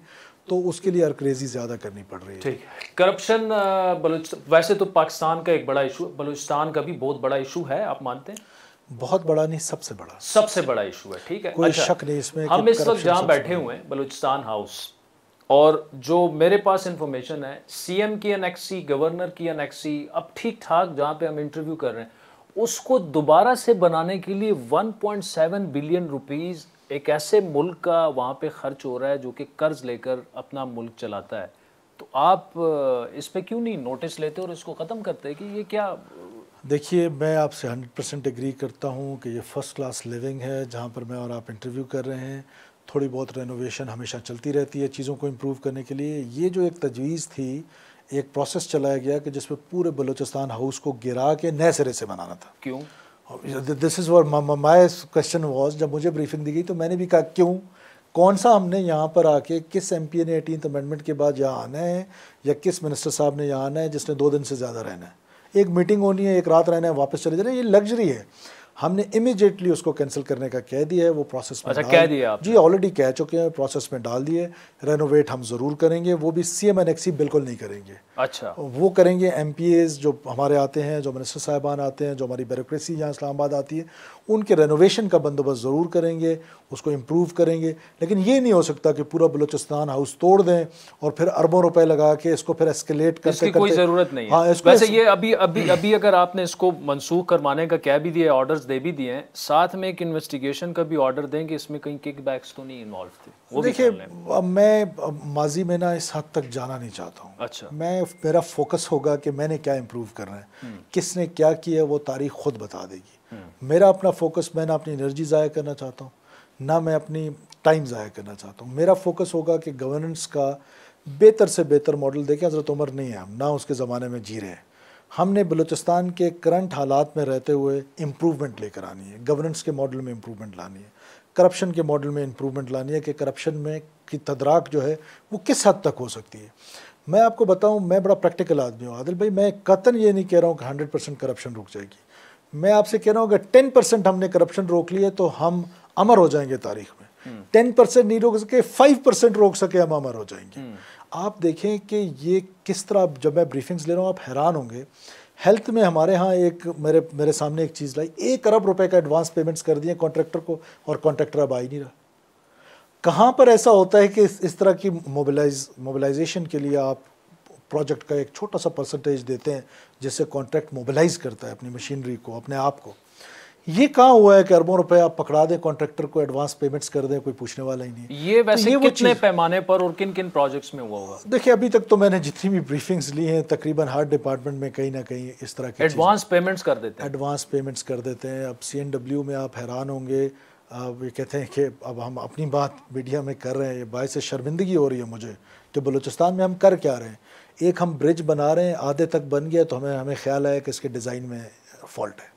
तो उसके लिए अरक्रेज़ी ज़्यादा करनी पड़ रही है। ठीक है, करप्शन वैसे तो पाकिस्तान का एक बड़ा इशू, बलूचिस्तान का भी बहुत बड़ा इशू है, आप मानते हैं? बहुत बड़ा नहीं, सबसे बड़ा इशू है। ठीक है, कोई शक नहीं इसमें। हम इस वक्त जहाँ बैठे हुए हैं, बलूचिस्तान हाउस, और जो मेरे पास इंफॉर्मेशन है, सीएम की अनेक्सी, गवर्नर की अनेक्सी, अब ठीक ठाक जहाँ पे हम इंटरव्यू कर रहे हैं, उसको दोबारा से बनाने के लिए 1.7 बिलियन रुपीस एक ऐसे मुल्क का वहाँ पे खर्च हो रहा है जो कि कर्ज लेकर अपना मुल्क चलाता है। तो आप इस पर क्यों नहीं नोटिस लेते और इसको ख़त्म करते कि ये क्या? देखिए, मैं आपसे 100% एग्री करता हूँ कि ये फ़र्स्ट क्लास लिविंग है जहाँ पर मैं और आप इंटरव्यू कर रहे हैं। थोड़ी बहुत रेनोवेशन हमेशा चलती रहती है चीज़ों को इम्प्रूव करने के लिए। ये जो एक तजवीज़ थी, एक प्रोसेस चलाया गया कि जिसमें पूरे बलूचिस्तान हाउस को गिरा के नए सिरे से बनाना था। क्यों? This is what my question was. जब मुझे ब्रीफिंग दी गई तो मैंने भी कहा क्यों, कौन सा हमने यहाँ पर आके, किस MP ने 18th अमेंडमेंट के बाद यहाँ आना है, या किस मिनिस्टर साहब ने यहाँ आना है जिसने 2 दिन से ज़्यादा रहना है, एक मीटिंग होनी है, एक रात रहना है, वापस चले जाना है। ये लग्जरी है। हमने इमीडिएटली उसको कैंसिल करने का कह दिया है, वो प्रोसेस में। अच्छा, कह दिया आप? जी, ऑलरेडी कह चुके हैं, प्रोसेस में डाल दिए। रेनोवेट हम ज़रूर करेंगे, वो भी CM एनेक्सी बिल्कुल नहीं करेंगे। अच्छा, वो करेंगे MPAs जो हमारे आते हैं, जो मिनिस्टर साहिबान आते हैं, जो हमारी ब्यूरोक्रेसी यहाँ इस्लामाबाद आती है, उनके रेनोवेशन का बंदोबस्त ज़रूर करेंगे, उसको इम्प्रूव करेंगे। लेकिन ये नहीं हो सकता कि पूरा बलूचिस्तान हाउस तोड़ दें और फिर अरबों रुपए लगा के इसको फिर एस्केलेट करके। कोई ज़रूरत नहीं है। हाँ, वैसे ये अभी अगर आपने इसको मनसूख करवाने का कह भी दिया, ऑर्डर्स दे भी दिए हैं, साथ में एक इन्वेस्टिगेशन का भी ऑर्डर दें कि इसमें कहीं किकबैक्स तो नहीं इन्वॉल्व थे। देखिए, मैं माजी में ना इस हद तक जाना नहीं चाहता हूँ। अच्छा, मेरा फोकस होगा कि मैंने क्या इम्प्रूव करना है, किसने क्या किया वो तारीख खुद बता देगी। मेरा अपना फोकस, मैं ना अपनी एनर्जी ज़ाया करना चाहता हूँ, ना मैं अपनी टाइम ज़ाया करना चाहता हूँ। मेरा फोकस होगा कि गवर्नेंस का बेहतर से बेहतर मॉडल देखें। हज़रत उमर नहीं है, हम ना उसके ज़माने में जी रहे हैं, हमने बलूचिस्तान के करंट हालात में रहते हुए इम्प्रूवमेंट लेकर आनी है, गवर्नेंस के मॉडल में इम्प्रूवमेंट लानी है, करप्शन के मॉडल में इम्प्रूवमेंट लानी है कि करप्शन में की तदराक जो है वो किस हद तक हो सकती है। मैं आपको बताऊं, मैं बड़ा प्रैक्टिकल आदमी हूं आदिल भाई, मैं कतन ये नहीं कह रहा हूं कि 100% करप्शन रुक जाएगी। मैं आपसे कह रहा हूं अगर 10% हमने करप्शन रोक लिए तो हम अमर हो जाएंगे तारीख में। 10% नहीं रोक सके, 5% रोक सके, हम अमर हो जाएंगे। आप देखें कि ये किस तरह, जब मैं ब्रीफिंग्स ले रहा हूँ आप हैरान होंगे। हेल्थ में हमारे यहाँ एक मेरे सामने एक चीज़ लाई, 1 अरब रुपए का एडवांस पेमेंट्स कर दिए कॉन्ट्रैक्टर को और कॉन्ट्रैक्टर अब आ ही नहीं रहा। कहाँ पर ऐसा होता है कि इस तरह की मोबिलाइजेशन के लिए आप प्रोजेक्ट का एक छोटा सा परसेंटेज देते हैं जिससे कॉन्ट्रैक्ट मोबिलाइज करता है अपनी मशीनरी को, अपने आप को। ये कहाँ हुआ है कि अरबों रुपए आप पकड़ा दें कॉन्ट्रैक्टर को, एडवांस पेमेंट्स कर दें, कोई पूछने वाला ही नहीं। ये वैसे तो कितने पैमाने पर और किन किन प्रोजेक्ट्स में हुआ होगा? देखिए अभी तक तो मैंने जितनी भी ब्रीफिंग्स ली हैं तकरीबन हर डिपार्टमेंट में कहीं ना कहीं इस तरह के एडवांस पेमेंट्स कर देते हैं, एडवांस पेमेंट्स कर देते हैं। अब CNW में आप हैरान होंगे, अब ये कहते हैं कि अब हम अपनी बात मीडिया में कर रहे हैं, ये बायस शर्मिंदगी हो रही है मुझे कि बलूचिस्तान में हम कर क्या रहे हैं। एक हम ब्रिज बना रहे हैं, आधे तक बन गया तो हमें ख्याल आया कि इसके डिज़ाइन में फॉल्ट है।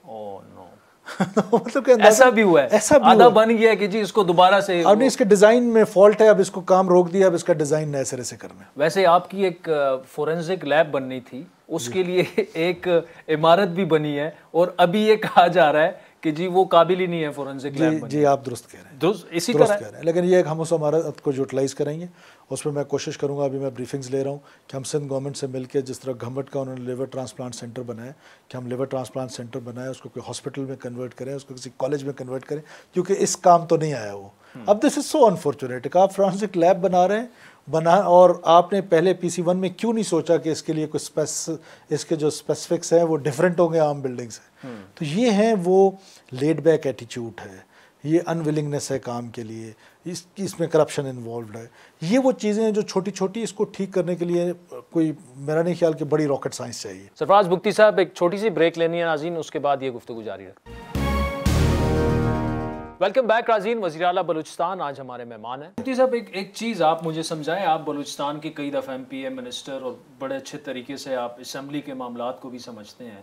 मतलब ऐसा भी हुआ है, ऐसा भी आधा बन गया कि जी इसको दोबारा से, अब इसके डिजाइन में फॉल्ट है, अब इसको काम रोक दिया, अब इसका डिजाइन नए सिरे से करना है। वैसे आपकी एक फोरेंसिक लैब बननी थी, उसके लिए एक इमारत भी बनी है और अभी ये कहा जा रहा है कि जी वो काबिल ही नहीं है फोरेंसिक लैब। जी आप दुरुस्त कह रहे हैं, दुरुस्त कह रहे हैं लेकिन ये हम उस इमारत को यूटिलाइज़ करेंगे, उसमें मैं कोशिश करूंगा। अभी मैं ब्रीफिंग्स ले रहा हूँ कि हम सिंध गवर्नमेंट से मिलकर जिस तरह घमट का उन्होंने लिवर ट्रांसप्लांट सेंटर बनाया, कि हम लिवर ट्रांसप्लांट सेंटर बनाए, उसको कोई हॉस्पिटल में कन्वर्ट करें, उसको किसी कॉलेज में कन्वर्ट करें, क्योंकि इस काम तो नहीं आया वो। अब दिस इज़ सो अनफॉर्चुनेट, आप फोरेंसिक लैब बना रहे हैं और आपने पहले PC1 में क्यों नहीं सोचा कि इसके लिए कुछ इसके जो स्पेसिफिक्स हैं वो डिफरेंट होंगे आम बिल्डिंग्स हैं। तो ये हैं वो लेड बैक एटीट्यूड है, ये अनविलिंगनेस है काम के लिए, इसमें करप्शन इन्वॉल्व है। ये वो चीज़ें हैं जो छोटी छोटी, इसको ठीक करने के लिए कोई मेरा नहीं ख्याल कि बड़ी रॉकेट साइंस चाहिए। सरफराज बुगती साहब एक छोटी सी ब्रेक लेनी है नाज़रीन, उसके बाद ये गुफ्तगू जारी रखें। वेलकम बैक राजीन, वज़ीर-ए-आला बलूचिस्तान आज हमारे मेहमान हैं। मुफ्ती साहब एक चीज़ आप मुझे समझाएं, आप बलूचिस्तान के कई दफ़ा MPA मिनिस्टर और बड़े अच्छे तरीके से आप इसम्बली के मामलात को भी समझते हैं।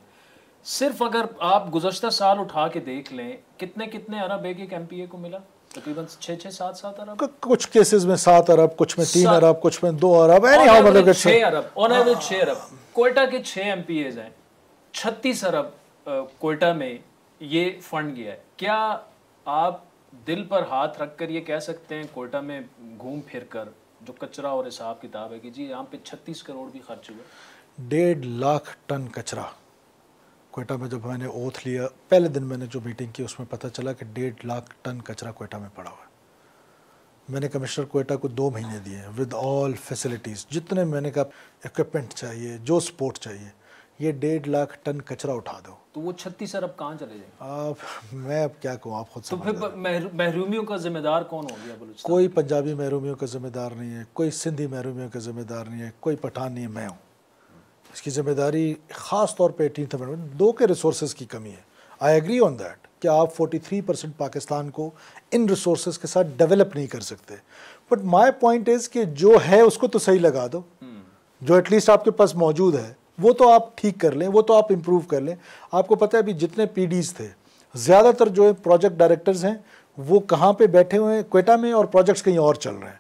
सिर्फ अगर आप गुज़श्ता साल उठा के देख लें कितने कितने अरब एक MPA को मिला, तकरीबन 6-7 अरब, कुछ केसेस में 7 अरब, कुछ में 3 अरब, कुछ में 2 अरब, मतलब 6 अरब ऑन एवरेज 6 अरब। कोयटा के 6 MPAs हैं, 36 अरब कोयटा में ये फंड गया है। क्या आप दिल पर हाथ रख कर ये कह सकते हैं कोटा में घूम फिर कर जो कचरा और हिसाब किताब है कि जी यहाँ पे 36 करोड़ भी खर्च हुआ? 1.5 लाख टन कचरा कोयटा में, जब मैंने ओथ लिया पहले दिन मैंने जो मीटिंग की उसमें पता चला कि 1.5 लाख टन कचरा कोयटा में पड़ा हुआ है। मैंने कमिश्नर कोयटा को 2 महीने दिए हैं विद ऑल फैसिलिटीज़, जितने मैंने कहा इक्विपमेंट चाहिए, जो सपोर्ट चाहिए, ये 1.5 लाख टन कचरा उठा दो तो वो 36 अरब कहाँ चले जाएंगे? आप, मैं अब क्या कहूँ, आप खुद तो फिर महरूमियों का जिम्मेदार कौन हो गया? कोई पंजाबी महरूमियों का जिम्मेदार नहीं है, कोई सिंधी महरूमियों का जिम्मेदार नहीं है, कोई पठान नहीं है, मैं हूँ। इसकी जिम्मेदारी खास तौर पे 18 अमेंडमेंट 2 के रिसोर्स की कमी है। आई एग्री ऑन दैट कि आप 43% पाकिस्तान को इन रिसोर्स के साथ डेवलप नहीं कर सकते, बट माई पॉइंट इज़ कि जो है उसको तो सही लगा दो, जो एटलीस्ट आपके पास मौजूद है वो तो आप ठीक कर लें, वो तो आप इम्प्रूव कर लें। आपको पता है अभी जितने PDs थे ज़्यादातर जो है प्रोजेक्ट डायरेक्टर्स हैं वो कहाँ पे बैठे हुए हैं? कोयटा में, और प्रोजेक्ट्स कहीं और चल रहे हैं।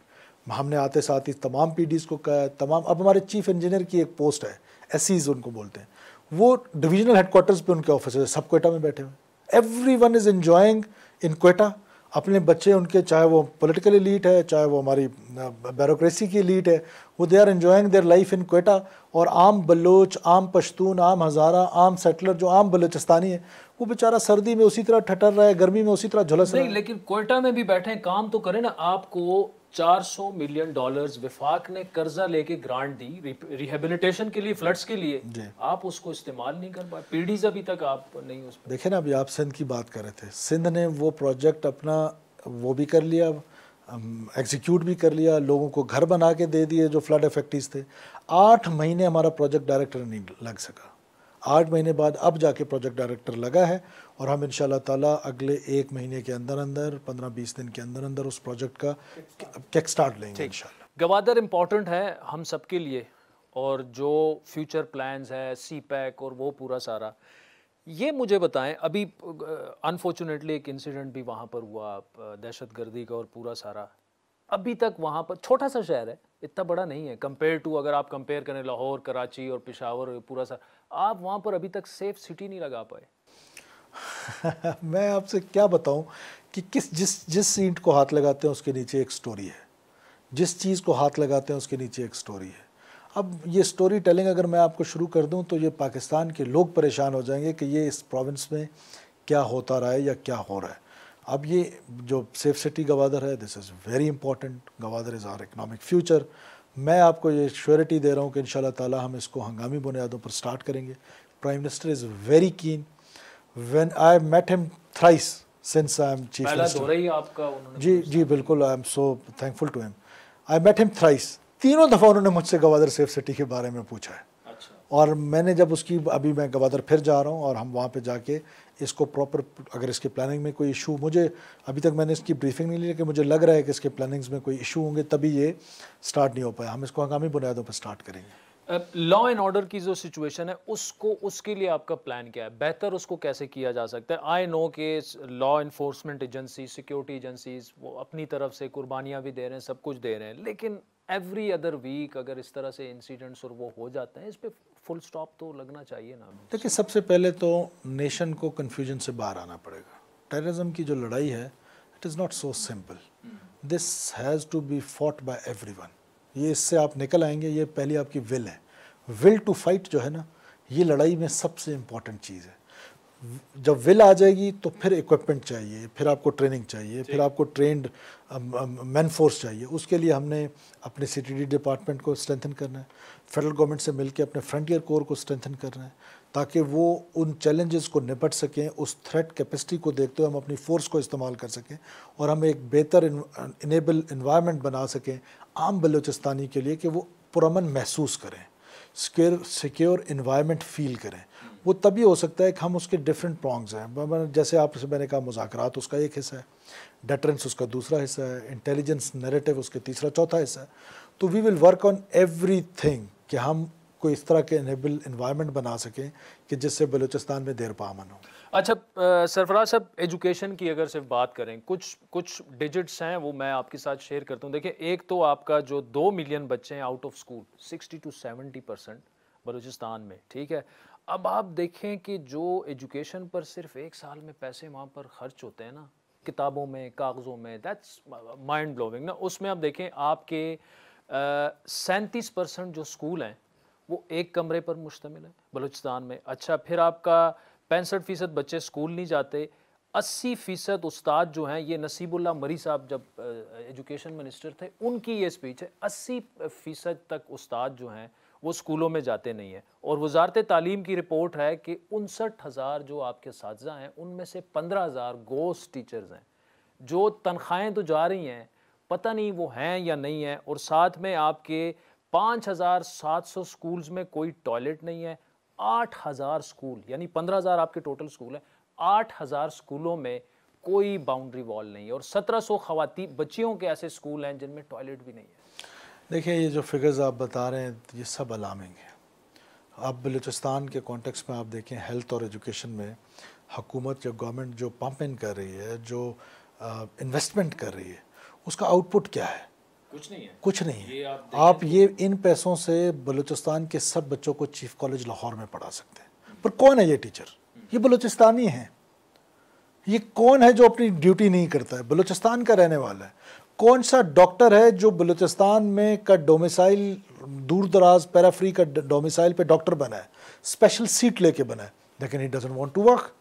हमने आते साथ ही तमाम PDs को कहा, तमाम, अब हमारे चीफ इंजीनियर की एक पोस्ट है, SCs उनको बोलते हैं, वो डिविजनल हेडक्वार्टर्स पर उनके ऑफिस है, सब कोयटा में बैठे हुए हैं। Everyone is enjoying in Quetta, अपने बच्चे उनके, चाहे वो पॉलिटिकल एलीट है, चाहे वो हमारी ब्यूरोक्रेसी की एलीट है, वो they are enjoying their life in Quetta. और आम बलोच, आम पश्तून, आम हज़ारा, आम सेटलर, जो आम बलूचिस्तानी है, वो बेचारा सर्दी में उसी तरह ठटर रहा है, गर्मी में उसी तरह झुलस रहा है। लेकिन कोयटा में भी बैठे हैं, काम तो करें ना। आपको $400 मिलियन विफाक ने कर्जा लेके ग्रांट दी रिहेबिलिटेशन के लिए, फ्लड्स के लिए, आप उसको इस्तेमाल नहीं कर पाए, पीढ़ीज अभी तक आप नहीं उस पर। देखिए ना, अभी आप सिंध की बात कर रहे थे, सिंध ने वो प्रोजेक्ट अपना वो भी कर लिया, एग्जीक्यूट भी कर लिया, लोगों को घर बना के दे दिए जो फ्लड अफेक्टिस थे। 8 महीने हमारा प्रोजेक्ट डायरेक्टर नहीं लग सका, 8 महीने बाद अब जाके प्रोजेक्ट डायरेक्टर लगा है, और हम इंशाल्लाह ताला अगले 1 महीने के अंदर अंदर, 15-20 दिन के अंदर अंदर उस प्रोजेक्ट का किक स्टार्ट लेंगे इंशाल्लाह। गवादर इम्पॉर्टेंट है हम सब के लिए और जो फ्यूचर प्लान्स है सीपैक और वो पूरा सारा, ये मुझे बताएं। अभी अनफॉर्चुनेटली एक इंसिडेंट भी वहाँ पर हुआ दहशतगर्दी का और पूरा सारा, अभी तक वहाँ पर, छोटा सा शहर है, इतना बड़ा नहीं है कंपेयर टू, अगर आप कंपेयर करें लाहौर, कराची और पेशावर पूरा सा, आप वहाँ पर अभी तक सेफ सिटी नहीं लगा पाए। मैं आपसे क्या बताऊँ कि जिस ईंट को हाथ लगाते हैं उसके नीचे एक स्टोरी है, जिस चीज़ को हाथ लगाते हैं उसके नीचे एक स्टोरी है। अब ये स्टोरी टेलिंग अगर मैं आपको शुरू कर दूं तो ये पाकिस्तान के लोग परेशान हो जाएंगे कि ये इस प्रोविंस में क्या होता रहा है या क्या हो रहा है। अब ये जो सेफ सिटी गवादर है, this is very important, Gwadar is our economic future. मैं आपको ये श्योरिटी दे रहा हूँ कि इंशाल्लाह ताला हम इसको हंगामी बुनियादों पर स्टार्ट करेंगे। Prime minister is very keen, when I met him thrice since I am chief minister. जी जी बिल्कुल, I am so thankful to him. I met him thrice, तीनों दफ़ा उन्होंने मुझसे गवादर सेफ सिटी के बारे में पूछा है। अच्छा। और मैंने जब उसकी, अभी मैं गवादर फिर जा रहा हूँ और हम वहाँ पे जाके इसको प्रॉपर, अगर इसके प्लानिंग में कोई इशू, मुझे अभी तक मैंने इसकी ब्रीफिंग नहीं ली कि मुझे लग रहा है कि इसके प्लानिंग्स में कोई इशू होंगे, तभी ये स्टार्ट नहीं हो पाया। हम इसको हंगामी बुनियादों पर स्टार्ट करेंगे। लॉ एंड ऑर्डर की जो सिचुएशन है उसको, उसके लिए आपका प्लान क्या है, बेहतर उसको कैसे किया जा सकता है? आई नो के law enforcement agency, security agencies वो अपनी तरफ से कुर्बानियाँ भी दे रहे हैं, सब कुछ दे रहे हैं, लेकिन एवरी अदर वीक अगर इस तरह से इंसिडेंट्स और वो हो जाते हैं, इस पे फुल स्टॉप तो लगना चाहिए ना। देखिए, सबसे पहले तो नेशन को कन्फ्यूजन से बाहर आना पड़ेगा। टेररिज्म की जो लड़ाई है, it is not so simple, this has to be fought by everyone. ये, इससे आप निकल आएंगे, ये पहली आपकी विल है, विल टू फाइट जो है ना, ये लड़ाई में सबसे इम्पॉर्टेंट चीज़ है। जब विल आ जाएगी तो फिर इक्विपमेंट चाहिए, फिर आपको ट्रेनिंग चाहिए, फिर आपको ट्रेंड मैन फोर्स चाहिए। उसके लिए हमने अपने सीटीडी डिपार्टमेंट को स्ट्रेंथन करना है, फेडरल गवर्नमेंट से मिलकर अपने फ्रंटियर कोर को स्ट्रेंथन करना है, ताकि वो उन चैलेंजेस को निपट सकें। उस थ्रेट कैपेसिटी को देखते हुए हम अपनी फोर्स को इस्तेमाल कर सकें और हम एक बेहतर इनेबल इन्वायरमेंट बना सकें आम बलूचिस्तानी के लिए, कि वो पुरअमन महसूस करें, सिक्योर इन्वायरमेंट फील करें। वो तभी हो सकता है कि हम उसके डिफरेंट प्रॉन्ग्स हैं, जैसे आपसे मैंने कहा मुज़ाकरात उसका एक हिस्सा है, डेटरेंस उसका दूसरा हिस्सा है, इंटेलिजेंस नैरेटिव उसके तीसरा चौथा हिस्सा है। तो we will work on everything कि हम कोई इस तरह के इनेबल इन्वायरमेंट बना सकें कि जिससे बलूचिस्तान में देर पामन हो। अच्छा सरफराज साहब, एजुकेशन की अगर सिर्फ बात करें, कुछ डिजिट्स हैं वो मैं आपके साथ शेयर करता हूँ। देखिए, एक तो आपका जो 2 मिलियन बच्चे हैं आउट ऑफ स्कूल, 60 to 70% बलूचिस्तान में, ठीक है। अब आप देखें कि जो एजुकेशन पर सिर्फ एक साल में पैसे वहाँ पर खर्च होते हैं ना, किताबों में, कागज़ों में, दैट्स माइंड ब्लोविंग ना। उसमें आप देखें आपके 37% जो स्कूल हैं वो एक कमरे पर मुश्तमिल है बलूचिस्तान में। अच्छा, फिर आपका 65% बच्चे स्कूल नहीं जाते, 80% उस्ताद जो हैं, ये नसीबुल्ला मरी साहब जब एजुकेशन मिनिस्टर थे उनकी ये स्पीच है, 80% तक उस्ताद जो हैं वो स्कूलों में जाते नहीं हैं। और वजारत तालीम की रिपोर्ट है कि 59,000 जो आपके साथिया हैं उनमें से 15,000 गोस्ट टीचर्स हैं, जो तनख्वाहें तो जा रही हैं, पता नहीं वो हैं या नहीं हैं। और साथ में आपके 5,700 स्कूल्स में कोई टॉयलेट नहीं है, 8,000 स्कूल, यानी 15,000 आपके टोटल स्कूल हैं, 8,000 स्कूलों में कोई बाउंड्री वॉल नहीं है, और 1,700 ख्वातीन बच्चियों के ऐसे स्कूल हैं जिनमें टॉयलेट भी नहीं है। देखिए, ये जो फिगर्स आप बता रहे हैं ये सब अलार्मिंग है। अब बलूचिस्तान के कॉन्टेक्स्ट में आप देखें, हेल्थ और एजुकेशन में हुकूमत या गवर्नमेंट जो पंप इन कर रही है, जो इन्वेस्टमेंट कर रही है, उसका आउटपुट क्या है? कुछ नहीं है, कुछ नहीं है। आप ये इन पैसों से बलूचिस्तान के सब बच्चों को चीफ कॉलेज लाहौर में पढ़ा सकते हैं, पर कौन है ये टीचर? ये बलूचिस्तानी हैं। ये कौन है जो अपनी ड्यूटी नहीं करता है? बलूचिस्तान का रहने वाला है। कौन सा डॉक्टर है जो बलूचिस्तान में का डोमिसाइल, दूर दराज पैराफ्री का डोमिसाइल पे डॉक्टर बना है, स्पेशल सीट लेके बना है, लेकिन he doesn't want to work?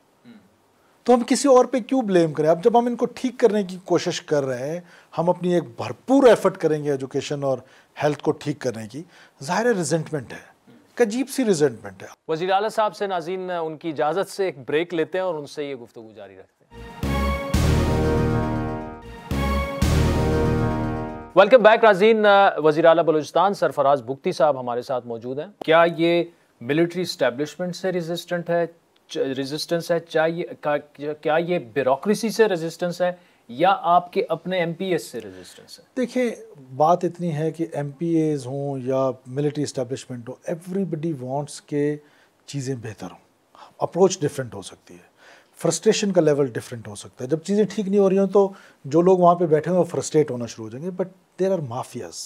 तो हम किसी और पे क्यों ब्लेम करें? अब जब हम इनको ठीक करने की कोशिश कर रहे हैं, हम अपनी एक भरपूर एफर्ट करेंगे एजुकेशन और हेल्थ को ठीक करने की, ज़ाहिर रिजेंटमेंट है, अजीब सी रिजेंटमेंट है। वज़ीर आला साहब से नाज़रीन उनकी इजाज़त से एक ब्रेक लेते हैं और उनसे ये गुफ्तगू जारी रखते हैं। वेलकम बैक नाज़रीन, वज़ीर आला बलूचिस्तान सरफराज बुगती साहब हमारे साथ मौजूद हैं। क्या ये मिलिट्री इस्टेब्लिशमेंट से रेजिस्टेंस है, क्या ये ब्यूरोक्रेसी से रेजिस्टेंस है, या आपके अपने एमपीएस से रेजिस्टेंस है? देखिए, बात इतनी है कि एमपीएस हों या मिलिट्री इस्टेब्लिशमेंट हो, एवरीबडी वांट्स के चीज़ें बेहतर हों, अप्रोच डिफरेंट हो सकती है, फ्रस्ट्रेशन का लेवल डिफरेंट हो सकता है। जब चीज़ें ठीक नहीं हो रही हों तो जो लोग वहाँ पे बैठे हुए हैं फ्रस्ट्रेट होना शुरू हो जाएंगे। बट देयर आर माफियाज,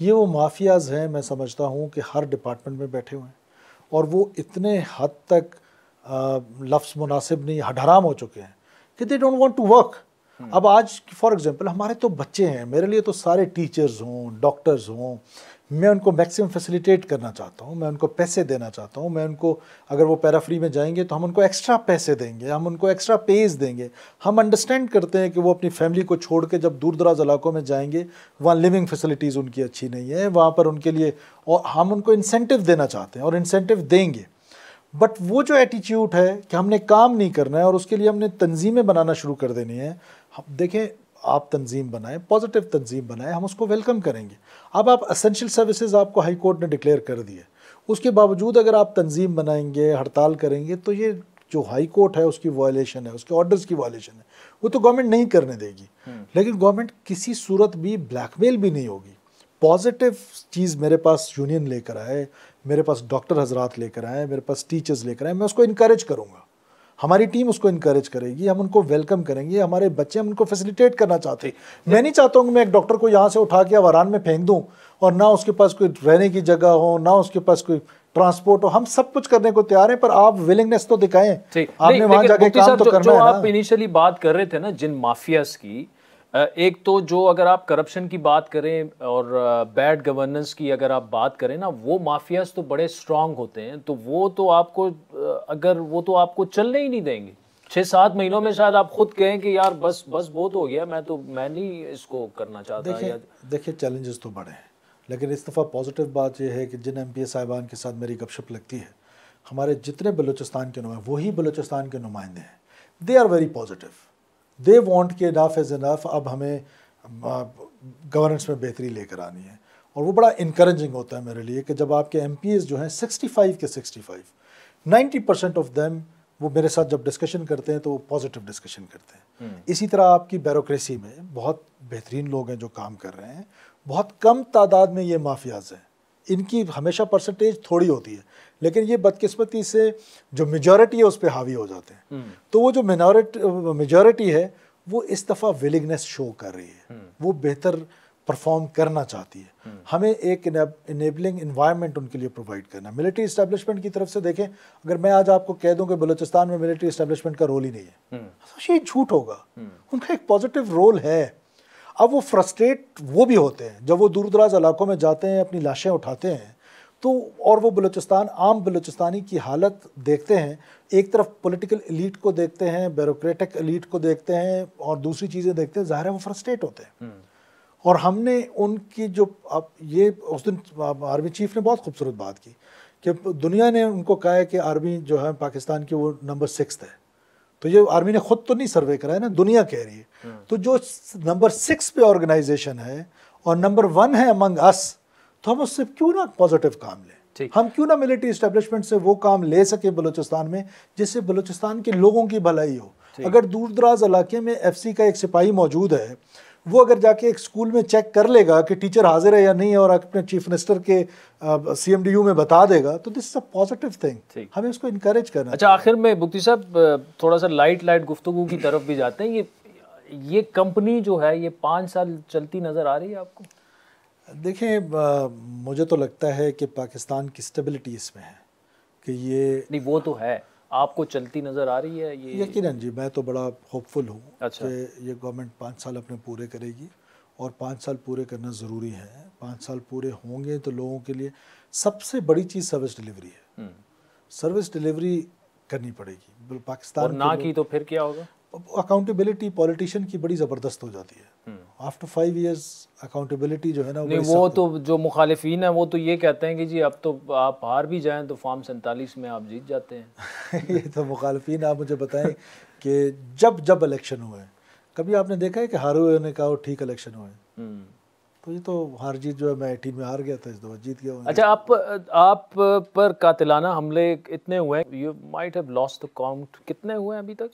ये वो माफियाज हैं मैं समझता हूँ कि हर डिपार्टमेंट में बैठे हुए हैं, और वो इतने हद तक लफ्स मुनासिब नहीं, हराम हो चुके हैं कि they don't want to work. अब आज फॉर एग्जांपल हमारे तो बच्चे हैं, मेरे लिए तो सारे टीचर्स हों, डॉक्टर्स हों, मैं उनको मैक्सिमम फैसिलिटेट करना चाहता हूं, मैं उनको पैसे देना चाहता हूं, मैं उनको, अगर वो पैराफ्री में जाएंगे तो हम उनको एक्स्ट्रा पैसे देंगे, हम उनको एक्स्ट्रा पेज देंगे। हम अंडरस्टैंड करते हैं कि वो अपनी फैमिली को छोड़ के जब दूर दराज इलाकों में जाएंगे वहाँ लिविंग फैसिलिटीज़ उनकी अच्छी नहीं है, वहाँ पर उनके लिए, और हम उनको इंसेंटिव देना चाहते हैं और इंसेंटिव देंगे। बट वो जो एटीट्यूड है कि हमने काम नहीं करना है और उसके लिए हमने तंजीमें बनाना शुरू कर देनी है, देखें आप तंजीम बनाएं, पॉजिटिव तंजीम बनाएं, हम उसको वेलकम करेंगे। अब आप एसेंशियल सर्विसेज आपको हाई कोर्ट ने डिक्लेयर कर दिए, उसके बावजूद अगर आप तंजीम बनाएंगे, हड़ताल करेंगे, तो ये जो हाई कोर्ट है उसकी वायलेशन है, उसके ऑर्डर्स की वायलेशन है, वो तो गवर्नमेंट नहीं करने देगी। लेकिन गवर्नमेंट किसी सूरत भी ब्लैकमेल भी नहीं होगी। पॉजिटिव चीज़ मेरे पास यूनियन लेकर आए, मेरे पास डॉक्टर हजरात लेकर आए, मेरे पास टीचर्स लेकर आए, मैं उसको इनकरेज करूँगा, हमारी टीम उसको इनकरेज करेगी, हम उनको वेलकम करेंगे। हमारे बच्चे, हम उनको फैसिलिटेट करना चाहते हैं। मैं नहीं चाहता हूँ कि मैं एक डॉक्टर को यहाँ से उठा के अवारान में फेंक दूँ और ना उसके पास कोई रहने की जगह हो, ना उसके पास कोई ट्रांसपोर्ट हो। हम सब कुछ करने को तैयार हैं, पर आप विलिंगनेस तो दिखाएं। आपने वहाँ जाके काम तो करना है। आप इनिशियली बात कर रहे थे ना जिन माफियाज की, एक तो जो, अगर आप करप्शन की बात करें और बैड गवर्नेंस की अगर आप बात करें ना, वो माफियाज तो बड़े स्ट्रांग होते हैं, तो वो तो आपको, अगर वो तो आपको चलने ही नहीं देंगे। 6-7 महीनों में शायद आप खुद कहें कि यार बस बस बहुत हो गया, मैं नहीं इसको करना चाहता। देखिए, चैलेंजेस तो बड़े हैं, लेकिन इस दफ़ा पॉजिटिव बात यह है कि जिन एम पी ए साहिबान के साथ मेरी गपशप लगती है, हमारे जितने बलूचिस्तान के नुमाइंदे, वही बलूचिस्तान के नुमाइंदे हैं। They are very positive, they want के इनाफ इज़ इनाफ, अब हमें गवर्नेंस में बेहतरी लेकर आनी है। और वो बड़ा इनकरेजिंग होता है मेरे लिए कि जब आपके एमपीएस जो हैं 65 के 65, 90% ऑफ देम, वो मेरे साथ जब डिस्कशन करते हैं तो वो पॉजिटिव डिस्कशन करते हैं। इसी तरह आपकी ब्यूरोक्रेसी में बहुत बेहतरीन लोग हैं जो काम कर रहे हैं, बहुत कम तादाद में ये माफियाज हैं। इनकी हमेशा परसेंटेज थोड़ी होती है, लेकिन ये बदकिस्मती से जो मेजॉरिटी है उस पर हावी हो जाते हैं। तो वो जो मेजॉरिटी है वो इस दफ़ा विलिंगनेस शो कर रही है, वो बेहतर परफॉर्म करना चाहती है। हमें एक इनेबलिंग इन्वायरमेंट उनके लिए प्रोवाइड करना। मिलिट्री इस्टेब्लिशमेंट की तरफ से देखें, अगर मैं आज आपको कह दूं कि बलूचिस्तान में मिलिट्री इस्टेब्लिशमेंट का रोल ही नहीं है, तो ये झूठ होगा। उनका एक पॉजिटिव रोल है। अब वो फ्रस्ट्रेट वो भी होते हैं जब वो दूर दराज इलाकों में जाते हैं, अपनी लाशें उठाते हैं, तो और वो बलूचिस्तान, आम बलूचिस्तानी की हालत देखते हैं। एक तरफ पॉलिटिकल एलीट को देखते हैं, ब्यूरोक्रेटिक एलीट को देखते हैं, और दूसरी चीज़ें देखते हैं, ज़ाहिर है वो फ्रस्ट्रेट होते हैं। और हमने उनकी जो, अब ये उस दिन आर्मी चीफ ने बहुत खूबसूरत बात की कि दुनिया ने उनको कहा है कि आर्मी जो है पाकिस्तान की वो नंबर 6 है, तो ये आर्मी ने खुद तो नहीं सर्वे कराया ना, दुनिया कह रही है। तो जो नंबर 6 पे ऑर्गेनाइजेशन है और नंबर 1 है अमंग अस, तो हम उससे क्यों ना पॉजिटिव काम लें, हम क्यों ना मिलिट्री इस्टेब्लिशमेंट से वो काम ले सके बलूचिस्तान में जिससे बलूचिस्तान के लोगों की भलाई हो। अगर दूर दराज इलाके में FC का एक सिपाही मौजूद है, वो अगर जाके एक स्कूल में चेक कर लेगा कि टीचर हाजिर है या नहीं है, और अपने चीफ मिनिस्टर के CMDU में बता देगा, तो this is a positive thing, हमें इसको इनकरेज करना। अच्छा, आखिर में बुग्ती साहब थोड़ा सा लाइट गुफ्तगू की तरफ भी जाते हैं। ये कंपनी जो है ये 5 साल चलती नज़र आ रही है आपको? देखें, मुझे तो लगता है कि पाकिस्तान की स्टेबिलिटी इसमें है कि ये नहीं, वो तो है, आपको चलती नज़र आ रही है ये? यकीनन जी, मैं तो बड़ा होपफुल हूँ। अच्छा। कि ये गवर्नमेंट 5 साल अपने पूरे करेगी, और 5 साल पूरे करना ज़रूरी है। 5 साल पूरे होंगे तो लोगों के लिए सबसे बड़ी चीज़ सर्विस डिलीवरी है, सर्विस डिलीवरी करनी पड़ेगी। पाकिस्तान और ना की तो फिर क्या होगा? अकाउंटेबिलिटी पॉलिटिशियन की बड़ी ज़बरदस्त हो जाती है। आफ्टर 5 ईयर्स अकाउंटेबिलिटी जो है ना, वो तो जो मुखालिफीन है वो तो ये कहते हैं कि जी अब तो आप हार भी जाएं तो फॉर्म 47 में आप जीत जाते हैं। ये तो मुखालिफीन, आप मुझे बताएं कि जब जब इलेक्शन हुए, कभी आपने देखा है कि हारे हुए ने कहा ठीक इलेक्शन हुए? तो ये तो हार जीत जो है, मैं 18 में हार गया था, इस दफा जीत गया। अच्छा, आप पर कातिलाना हमले इतने हुए, you might have lost the count, कितने हुए अभी तक?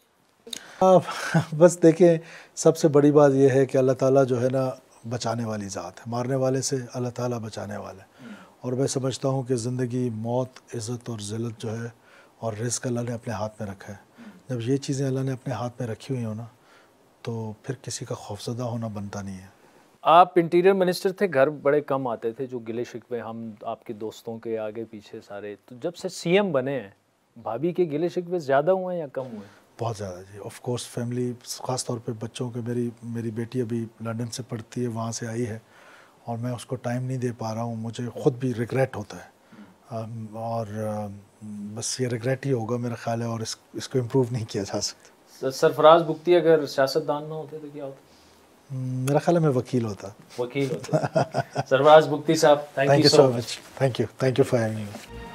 बस देखें, सबसे बड़ी बात यह है कि अल्लाह ताला जो है ना बचाने वाली ज़ात है, मारने वाले से अल्लाह ताला बचाने वाला है। और मैं समझता हूँ कि ज़िंदगी, मौत, इज़्ज़त और ज़िल्लत जो है और रिस्क अल्लाह ने अपने हाथ में रखा है। जब ये चीज़ें अल्लाह ने अपने हाथ में रखी हुई हो ना, तो फिर किसी का खौफजदा होना बनता नहीं है। आप इंटीरियर मिनिस्टर थे, घर बड़े कम आते थे, जो गिले शिकवे हम आपके दोस्तों के आगे पीछे सारे, तो जब से सीएम बने हैं भाभी के गिले शिकवे ज़्यादा हुए हैं या कम हुए? बहुत ज़्यादा जी, ऑफ कोर्स फैमिली, ख़ास तौर पे बच्चों के, मेरी बेटी अभी लंदन से पढ़ती है, वहाँ से आई है और मैं उसको टाइम नहीं दे पा रहा हूँ, मुझे खुद भी रिग्रेट होता है। और बस ये रिग्रेट ही होगा मेरा ख्याल है, और इसको इम्प्रूव नहीं किया जा सकता। सरफराज बुगती अगर सियासतदान ना होते तो क्या होता? मेरा ख्याल है मैं वकील होता। सरफराज बुगती साहब, thank you so much. Thank you for having me.